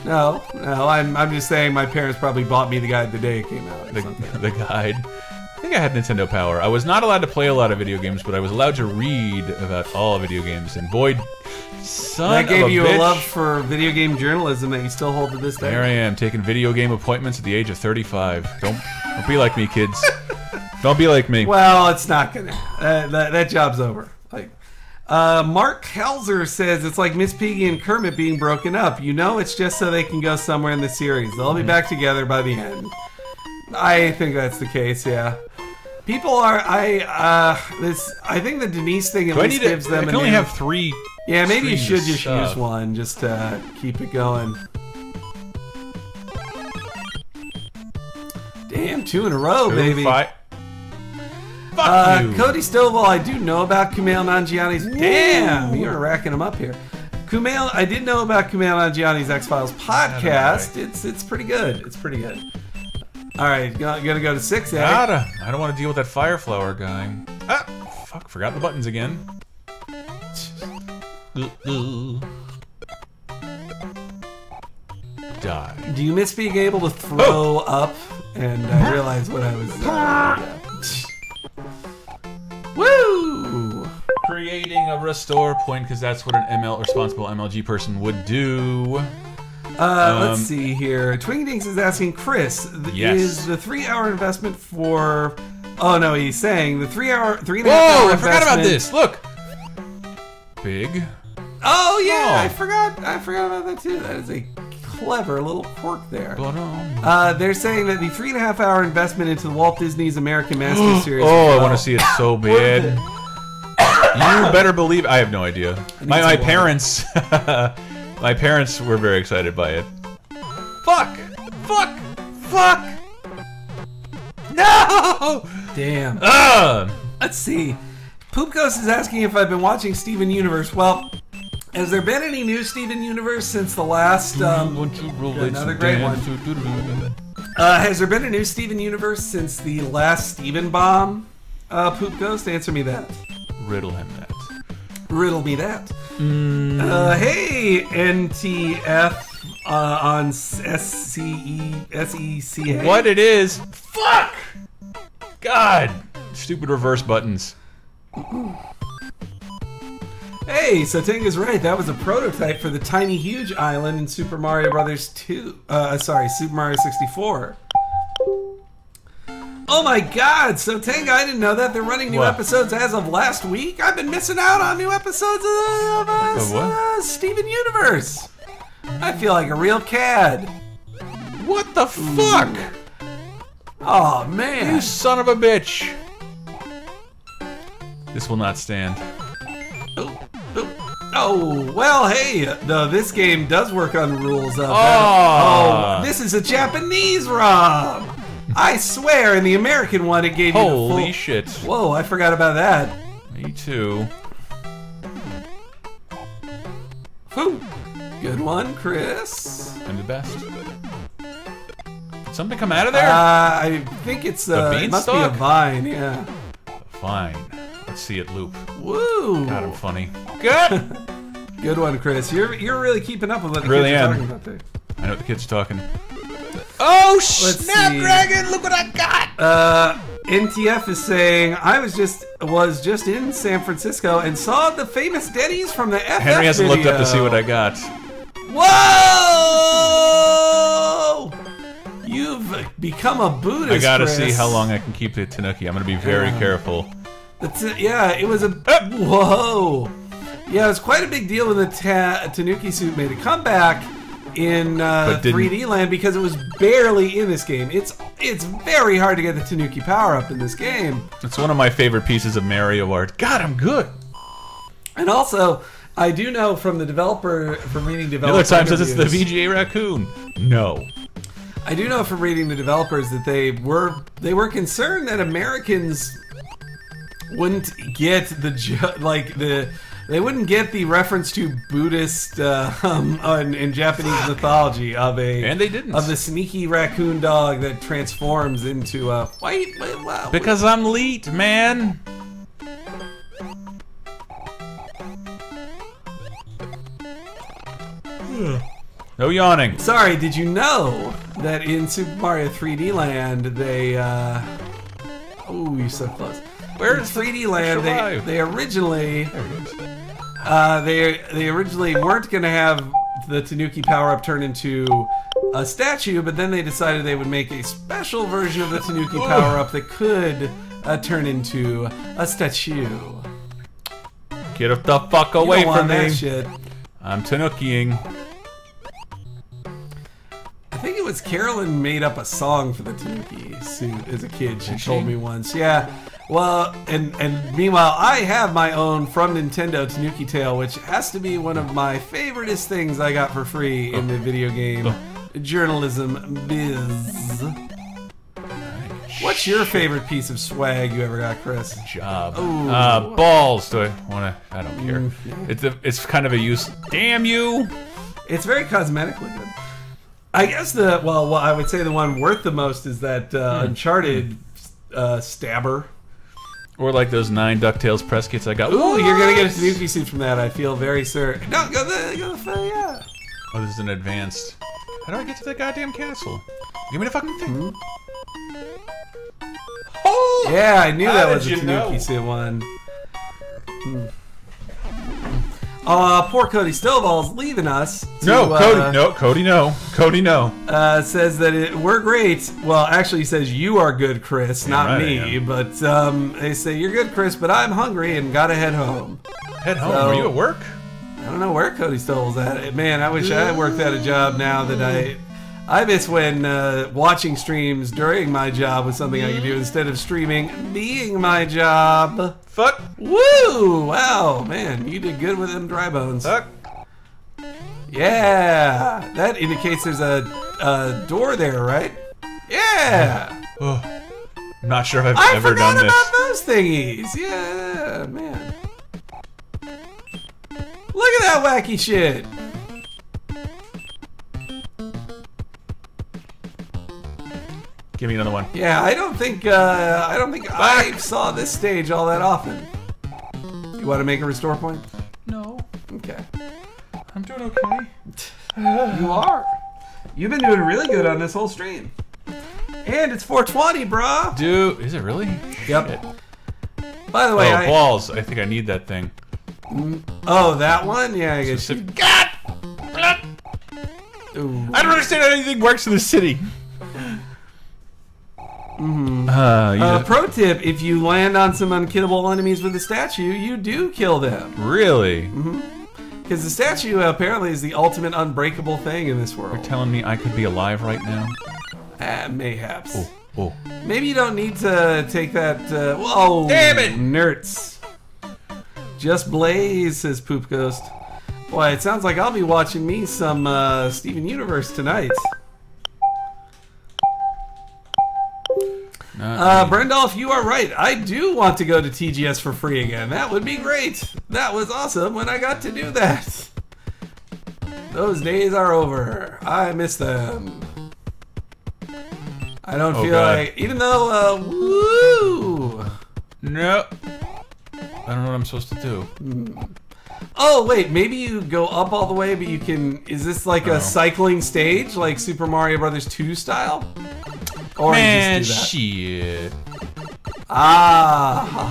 No, no. I'm just saying my parents probably bought me the guide the day it came out. The guide. I think I had Nintendo Power. I was not allowed to play a lot of video games, but I was allowed to read about all video games, and Boyd. That gave you a love for video game journalism that you still hold to this day. There I am, taking video game appointments at the age of 35. Don't be like me, kids. Don't be like me. Well, it's not gonna. That job's over. Like, Mark Helzer says it's like Miss Piggy and Kermit being broken up. You know, it's just so they can go somewhere in the series. They'll be back together by the end. I think that's the case. Yeah. People are. I think the Denise thing at least gives them. I can only have 3. Yeah, maybe you should just use one, just to keep it going. Damn, 2 in a row, baby. Fuck you. Cody Stovall, I do know about Kumail Nanjiani's... Whoa. Damn, you're racking them up here. Kumail, I did know about Kumail Nanjiani's X-Files podcast. It's pretty good. It's pretty good. All right, gonna go to 6, eh? Gotta. I don't want to deal with that fire flower guy. Ah, fuck, forgot the buttons again. Die. Do you miss being able to throw up? And I realized what I was doing. Woo! Creating a restore point, because that's what an responsible MLG person would do. Let's see here. Twingdings is asking Chris, is the 3-hour investment for... Oh no, he's saying the 3.5-hour investment... Whoa! I forgot about this! Look! Big... Oh yeah, oh. I forgot about that too. That is a clever little quirk there. They're saying that the 3.5-hour investment into Walt Disney's American Master series. Oh, I want to see it so bad. You better believe I have no idea. My parents, my parents were very excited by it. Fuck! Fuck! Fuck! No! Damn. Let's see. Poop Ghost is asking if I've been watching Steven Universe. Well, has there been any new Steven Universe since the last? Another great one. Has there been a new Steven Universe since the last Steven Bomb? Poop Ghost, answer me that. Riddle him that. Riddle me that. Mm. Hey, NTF on SECA. What it is? Fuck! God, stupid reverse buttons. Hey, Sotenga's right. That was a prototype for the Tiny Huge Island in Super Mario Bros. 2. Sorry, Super Mario 64. Oh my God, Sotenga, I didn't know that. They're running new episodes as of last week. I've been missing out on new episodes of Steven Universe. I feel like a real cad. What the fuck? Oh man. You son of a bitch. This will not stand. Oh, well, hey, this game does work on rules of this is a Japanese ROM! I swear, in the American one, it gave you the full... shit. Whoa, I forgot about that. Me too. Whew. Good one, Chris. I'm the best. Did something come out of there? I think it's it must be a vine, yeah. A vine. Let's see it loop. Woo! God, I'm funny. Good! Good one, Chris. You're really keeping up with what the kids are talking about there. I know what the kids are talking. Oh, Snapdragon! Look what I got! NTF is saying, I was just in San Francisco and saw the famous Denny's from the FF video. Henry hasn't looked up to see what I got. Whoa! You've become a Buddhist, I gotta see how long I can keep the Tanuki. I'm gonna be very careful. Yeah, it was a... Whoa! Yeah, it was quite a big deal when the Tanuki suit made a comeback in 3D Land because it was barely in this game. It's very hard to get the Tanuki power-up in this game. It's one of my favorite pieces of Mario art. God, I'm good! And also, I do know from the developer, from reading developer interviews... Another time says it's the VGA Raccoon. No. I do know from reading the developers that they were concerned that Americans wouldn't get the they wouldn't get the reference to Buddhist in Japanese mythology of a of the sneaky raccoon dog that transforms into a wait, because I'm leet, man. No yawning. Sorry, did you know that in Super Mario 3D Land they oh, you're so close. Where is 3D Land? They originally they originally weren't gonna have the Tanuki power-up turn into a statue, but then they decided they would make a special version of the Tanuki power-up that could turn into a statue. Get the fuck away from me! That shit. I'm Tanukiing. I think it was Carolyn made up a song for the Tanuki suit as a kid. She told me once. Yeah. Well, and meanwhile, I have my own from Nintendo Tanuki Tale, which has to be one of my favoriteest things I got for free in the video game journalism biz. What's your favorite piece of swag you ever got, Chris? Balls. Do I want to? I don't care. It's kind of a use. Damn you! It's very cosmetically good. I guess I would say the one worth the most is that Uncharted stabber. Or like those 9 DuckTales press kits I got. Ooh, you're going to get a Tanuki suit from that, I feel very certain. No, yeah. Oh, this is an advanced. How do I get to the goddamn castle? Give me the fucking thing. Oh! Yeah, I knew that was a Tanuki suit one. Poor Cody Stovall's leaving us. Cody, no. Says that we're great. Well, actually, he says you are good, Chris, not me. But they say you're good, Chris, but I'm hungry and gotta head home. Head home? Are you at work? I don't know where Cody Stovall's at. Man, I wish I had worked at a job now that I miss when watching streams during my job was something I could do instead of streaming being my job. Fuck. Woo! Wow, man, you did good with them dry bones. Fuck. Yeah! That indicates there's a door there, right? Yeah! I'm not sure if I've ever done this. I forgot about those thingies! Yeah, man. Look at that wacky shit! Give me another one. Yeah, I don't think I saw this stage all that often. You want to make a restore point? No. Okay. I'm doing okay. You are. You've been doing really good on this whole stream. And it's 420, bro. Dude, is it really? Yep. Shit. By the way, oh, balls. I think I need that thing. Oh, that one? Yeah, I guess. God! Ooh. I don't understand how anything works in this city. Mm-hmm. Pro tip, if you land on some unkillable enemies with a statue, you do kill them. Really? Mm-hmm. Because the statue apparently is the ultimate unbreakable thing in this world. You're telling me I could be alive right now? Mayhaps. Oh, oh. Maybe you don't need to take that, whoa! Damn it! Nerds. Just blaze, says Poop Ghost. Boy, it sounds like I'll be watching me some, Steven Universe tonight. Brendolf, you are right. I do want to go to TGS for free again. That would be great. That was awesome when I got to do that. Those days are over. I miss them. I don't feel like... Even though... woo! No. I don't know what I'm supposed to do. Oh, wait. Maybe you go up all the way, but you can... Is this like a cycling stage? Like Super Mario Bros. 2 style? Or man, shit. Ah, ha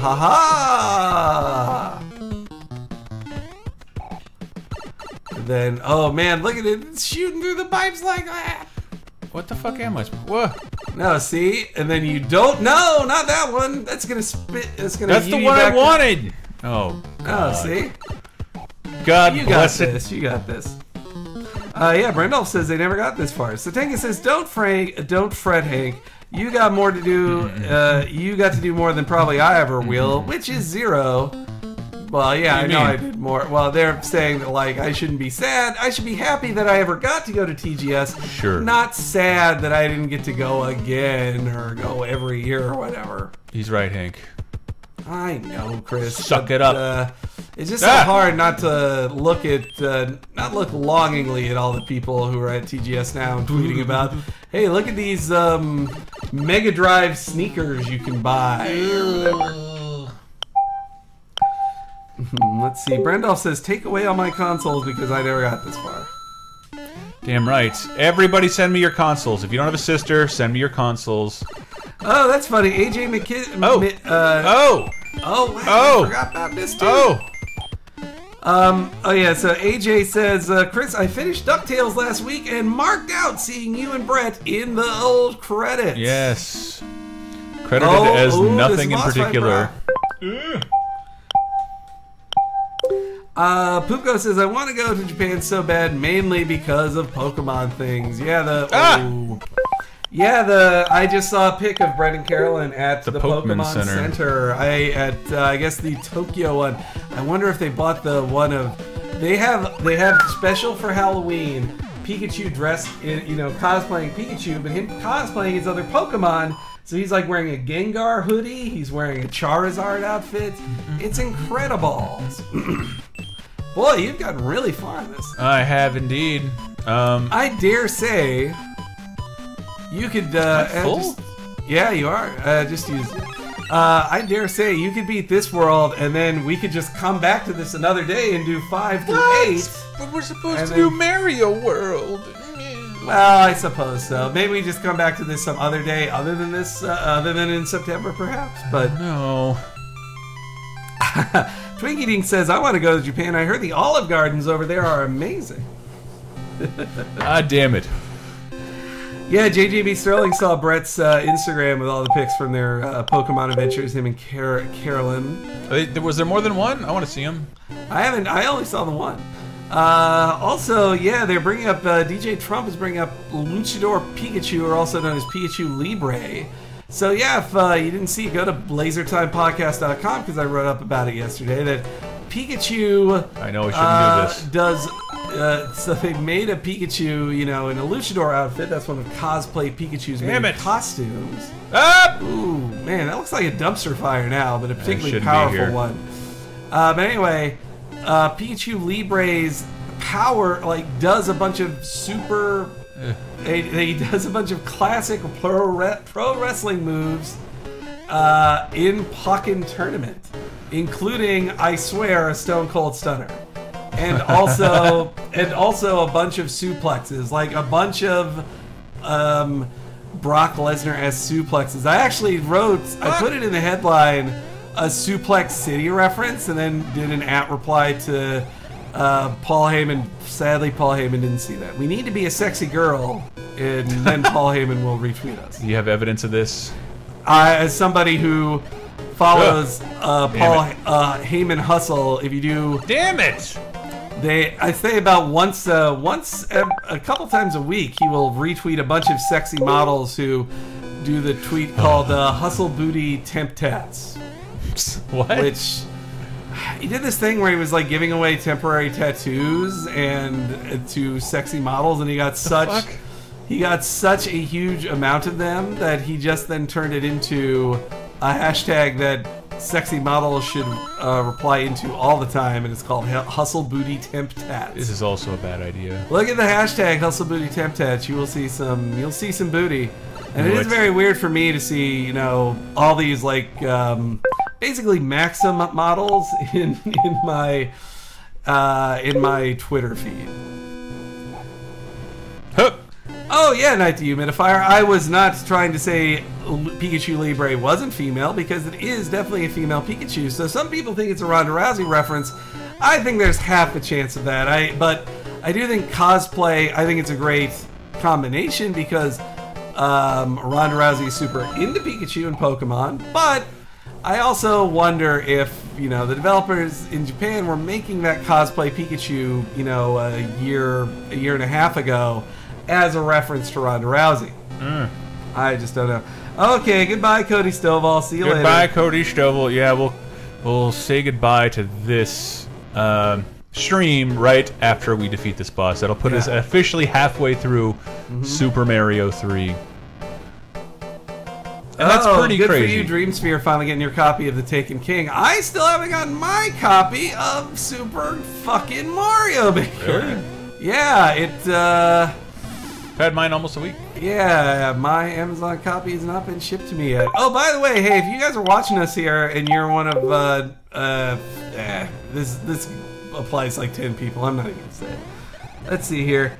ha ha. And then, oh man, look at it. It's shooting through the pipes like that. What the fuck am I? What? No, see? And then you don't. No, not that one. That's gonna spit. That's gonna. That's the one I wanted. Oh. God. Oh, see? God bless it. You got this. You got this. Yeah, Brendolf says they never got this far. So Tenga says, don't fret, Hank. You got more to do. You got to do more than probably I ever will, which is zero. Well, yeah, I know I did more. Well, they're saying that like I shouldn't be sad. I should be happy that I ever got to go to TGS. Sure. Not sad that I didn't get to go again or go every year or whatever. He's right, Hank. I know, Chris. Suck it up. It's just so hard not to look at, not look longingly at all the people who are at TGS now and tweeting about, hey, look at these Mega Drive sneakers you can buy. Let's see. Brendolf says, take away all my consoles because I never got this far. Damn right. Everybody send me your consoles. If you don't have a sister, send me your consoles. Oh, that's funny. AJ McKinney. Oh. Oh. Wow, I forgot about this, too. Oh. Oh, yeah. So AJ says, Chris, I finished DuckTales last week and marked out seeing you and Brett in the old credits. Yes. Credited as nothing in particular. Poopko says, I want to go to Japan so bad, mainly because of Pokemon things. Yeah, the... Oh. Yeah, the I just saw a pic of Brett and Carolyn at the Pokemon Center. I guess the Tokyo one. I wonder if they bought the one of they have special for Halloween Pikachu dressed in cosplaying Pikachu, but him cosplaying his other Pokemon. So he's like wearing a Gengar hoodie. He's wearing a Charizard outfit. It's incredible. Boy, you've gotten really far in this. I have indeed. I dare say. You could, yeah, you are. Just use it. I dare say you could beat this world, and then we could just come back to this another day and do 5 through 8. But we're supposed to do Mario World. Well, I suppose so. Maybe we just come back to this some other day, other than this, other than in September, perhaps. But no. Twinkie Dink says, "I want to go to Japan. I heard the Olive Gardens over there are amazing." Ah, damn it. Yeah, JJB Sterling saw Brett's Instagram with all the pics from their Pokemon adventures, him and Carolyn. Was there more than one? I want to see him. I haven't. I only saw the one. Also, yeah, they're bringing up, DJ Trump is bringing up Luchador Pikachu, or also known as Pikachu Libre. So yeah, if you didn't see, go to lasertimepodcast.com, because I wrote up about it yesterday, that Pikachu I know we shouldn't do this. Does So they made a Pikachu, you know, in a Luchador outfit. That's one of cosplay Pikachu's main costumes. Up! Ooh, man, that looks like a dumpster fire now, but a particularly powerful one. But anyway, Pikachu Libre's power, like, does a bunch of super... He does a bunch of classic pro wrestling moves in Pokken Tournament, including, I swear, a Stone Cold Stunner. And also, a bunch of suplexes, like a bunch of Brock Lesnar-esque suplexes. I actually wrote, I put it in the headline, a Suplex City reference, and then did an @reply to Paul Heyman. Sadly, Paul Heyman didn't see that. We need to be a sexy girl, and then Paul Heyman will retweet us. You have evidence of this? As somebody who follows Paul Heyman Hustle, if you do... Damn it! I say about once a couple times a week, he will retweet a bunch of sexy models who do the tweet called Hustle Booty Temp Tats. What? Which, he did this thing where he was like giving away temporary tattoos and to sexy models, and he got such a huge amount of them that he just then turned it into a hashtag that sexy models should reply into all the time, and it's called Hustle Booty Temp Tats. This is also a bad idea. Look at the hashtag Hustle Booty Temp Tats. You will see some. You'll see some booty, and it is very weird for me to see, you know, all these like basically Maxim models in my Twitter feed. Huh. Oh yeah, Night to Humidifier. I was not trying to say Pikachu Libre wasn't female, because it is definitely a female Pikachu. So some people think it's a Ronda Rousey reference. I think there's half a chance of that. But I do think cosplay. I think it's a great combination because Ronda Rousey is super into Pikachu and Pokemon. But I also wonder if, you know, the developers in Japan were making that cosplay Pikachu, you know, a year and a half ago, as a reference to Ronda Rousey. Mm. I just don't know. Okay, goodbye, Cody Stovall. See you later. Goodbye, Cody Stovall. Yeah, we'll say goodbye to this stream right after we defeat this boss. That'll put us officially halfway through Super Mario 3. And that's pretty crazy. Good for you, Dreamsphere, finally getting your copy of the Taken King. I still haven't gotten my copy of Super fucking Mario Maker. Really? Yeah, it... I've had mine almost a week. Yeah, my Amazon copy has not been shipped to me yet. Oh, by the way, hey, if you guys are watching us here and you're one of this applies like 10 people. I'm not even gonna say it. Let's see here.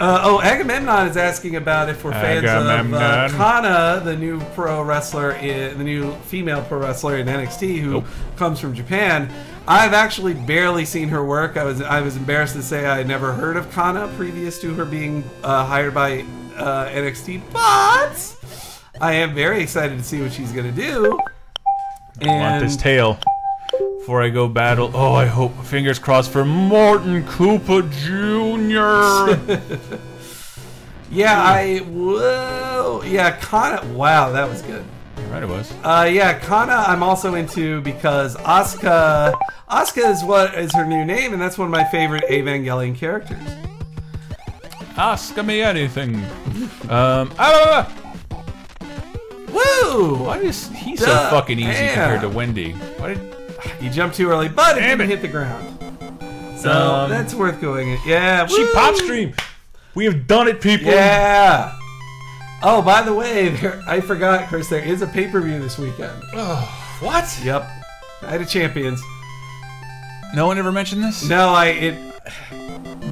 Agamemnon is asking about if we're fans of Kana, the new pro wrestler, the new female pro wrestler in NXT, who comes from Japan. I've actually barely seen her work. I was embarrassed to say I had never heard of Kana previous to her being hired by NXT, but I am very excited to see what she's gonna do. I want this tail before I go battle. Oh, I hope. Fingers crossed for Morton Koopa Jr. Yeah, Kana. Wow, that was good. Right, it was. Kana I'm also into because Asuka... Asuka is her new name, and that's one of my favorite Evangelion characters. Ask me anything. Woo! Why is he so fucking easy compared to Wendy? Why did... You jumped too early, but it didn't hit the ground. So that's worth going in. Yeah, woo! She pop stream. We have done it, people. Yeah. Oh, by the way, I forgot, Chris, there is a pay-per-view this weekend. Oh, what? Yep. Night of Champions. No one ever mentioned this? No,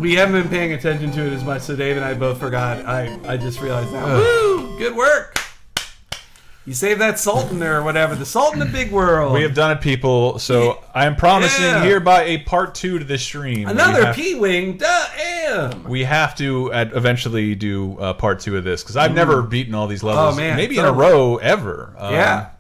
we haven't been paying attention to it as much, so Dave and I both forgot. I just realized now. Woo! Good work! You saved that Sultan or whatever. The Sultan of Big World. We have done it, people. So I am promising hereby a part 2 to this stream. Another P-Wing. Damn. We have to eventually do part 2 of this because I've never beaten all these levels. Oh, man. Maybe in a row ever. Yeah.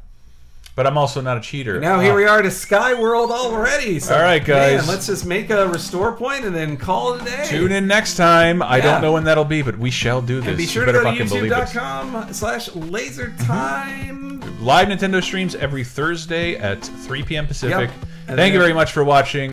But I'm also not a cheater. Now here we are to Sky World already. So, all right, guys. Man, let's just make a restore point and then call it a day. Tune in next time. I don't know when that'll be, but we shall do this. And be sure to go to youtube.com/lasertime. Live Nintendo streams every Thursday at 3 p.m. Pacific. Yep. Thank you very much for watching.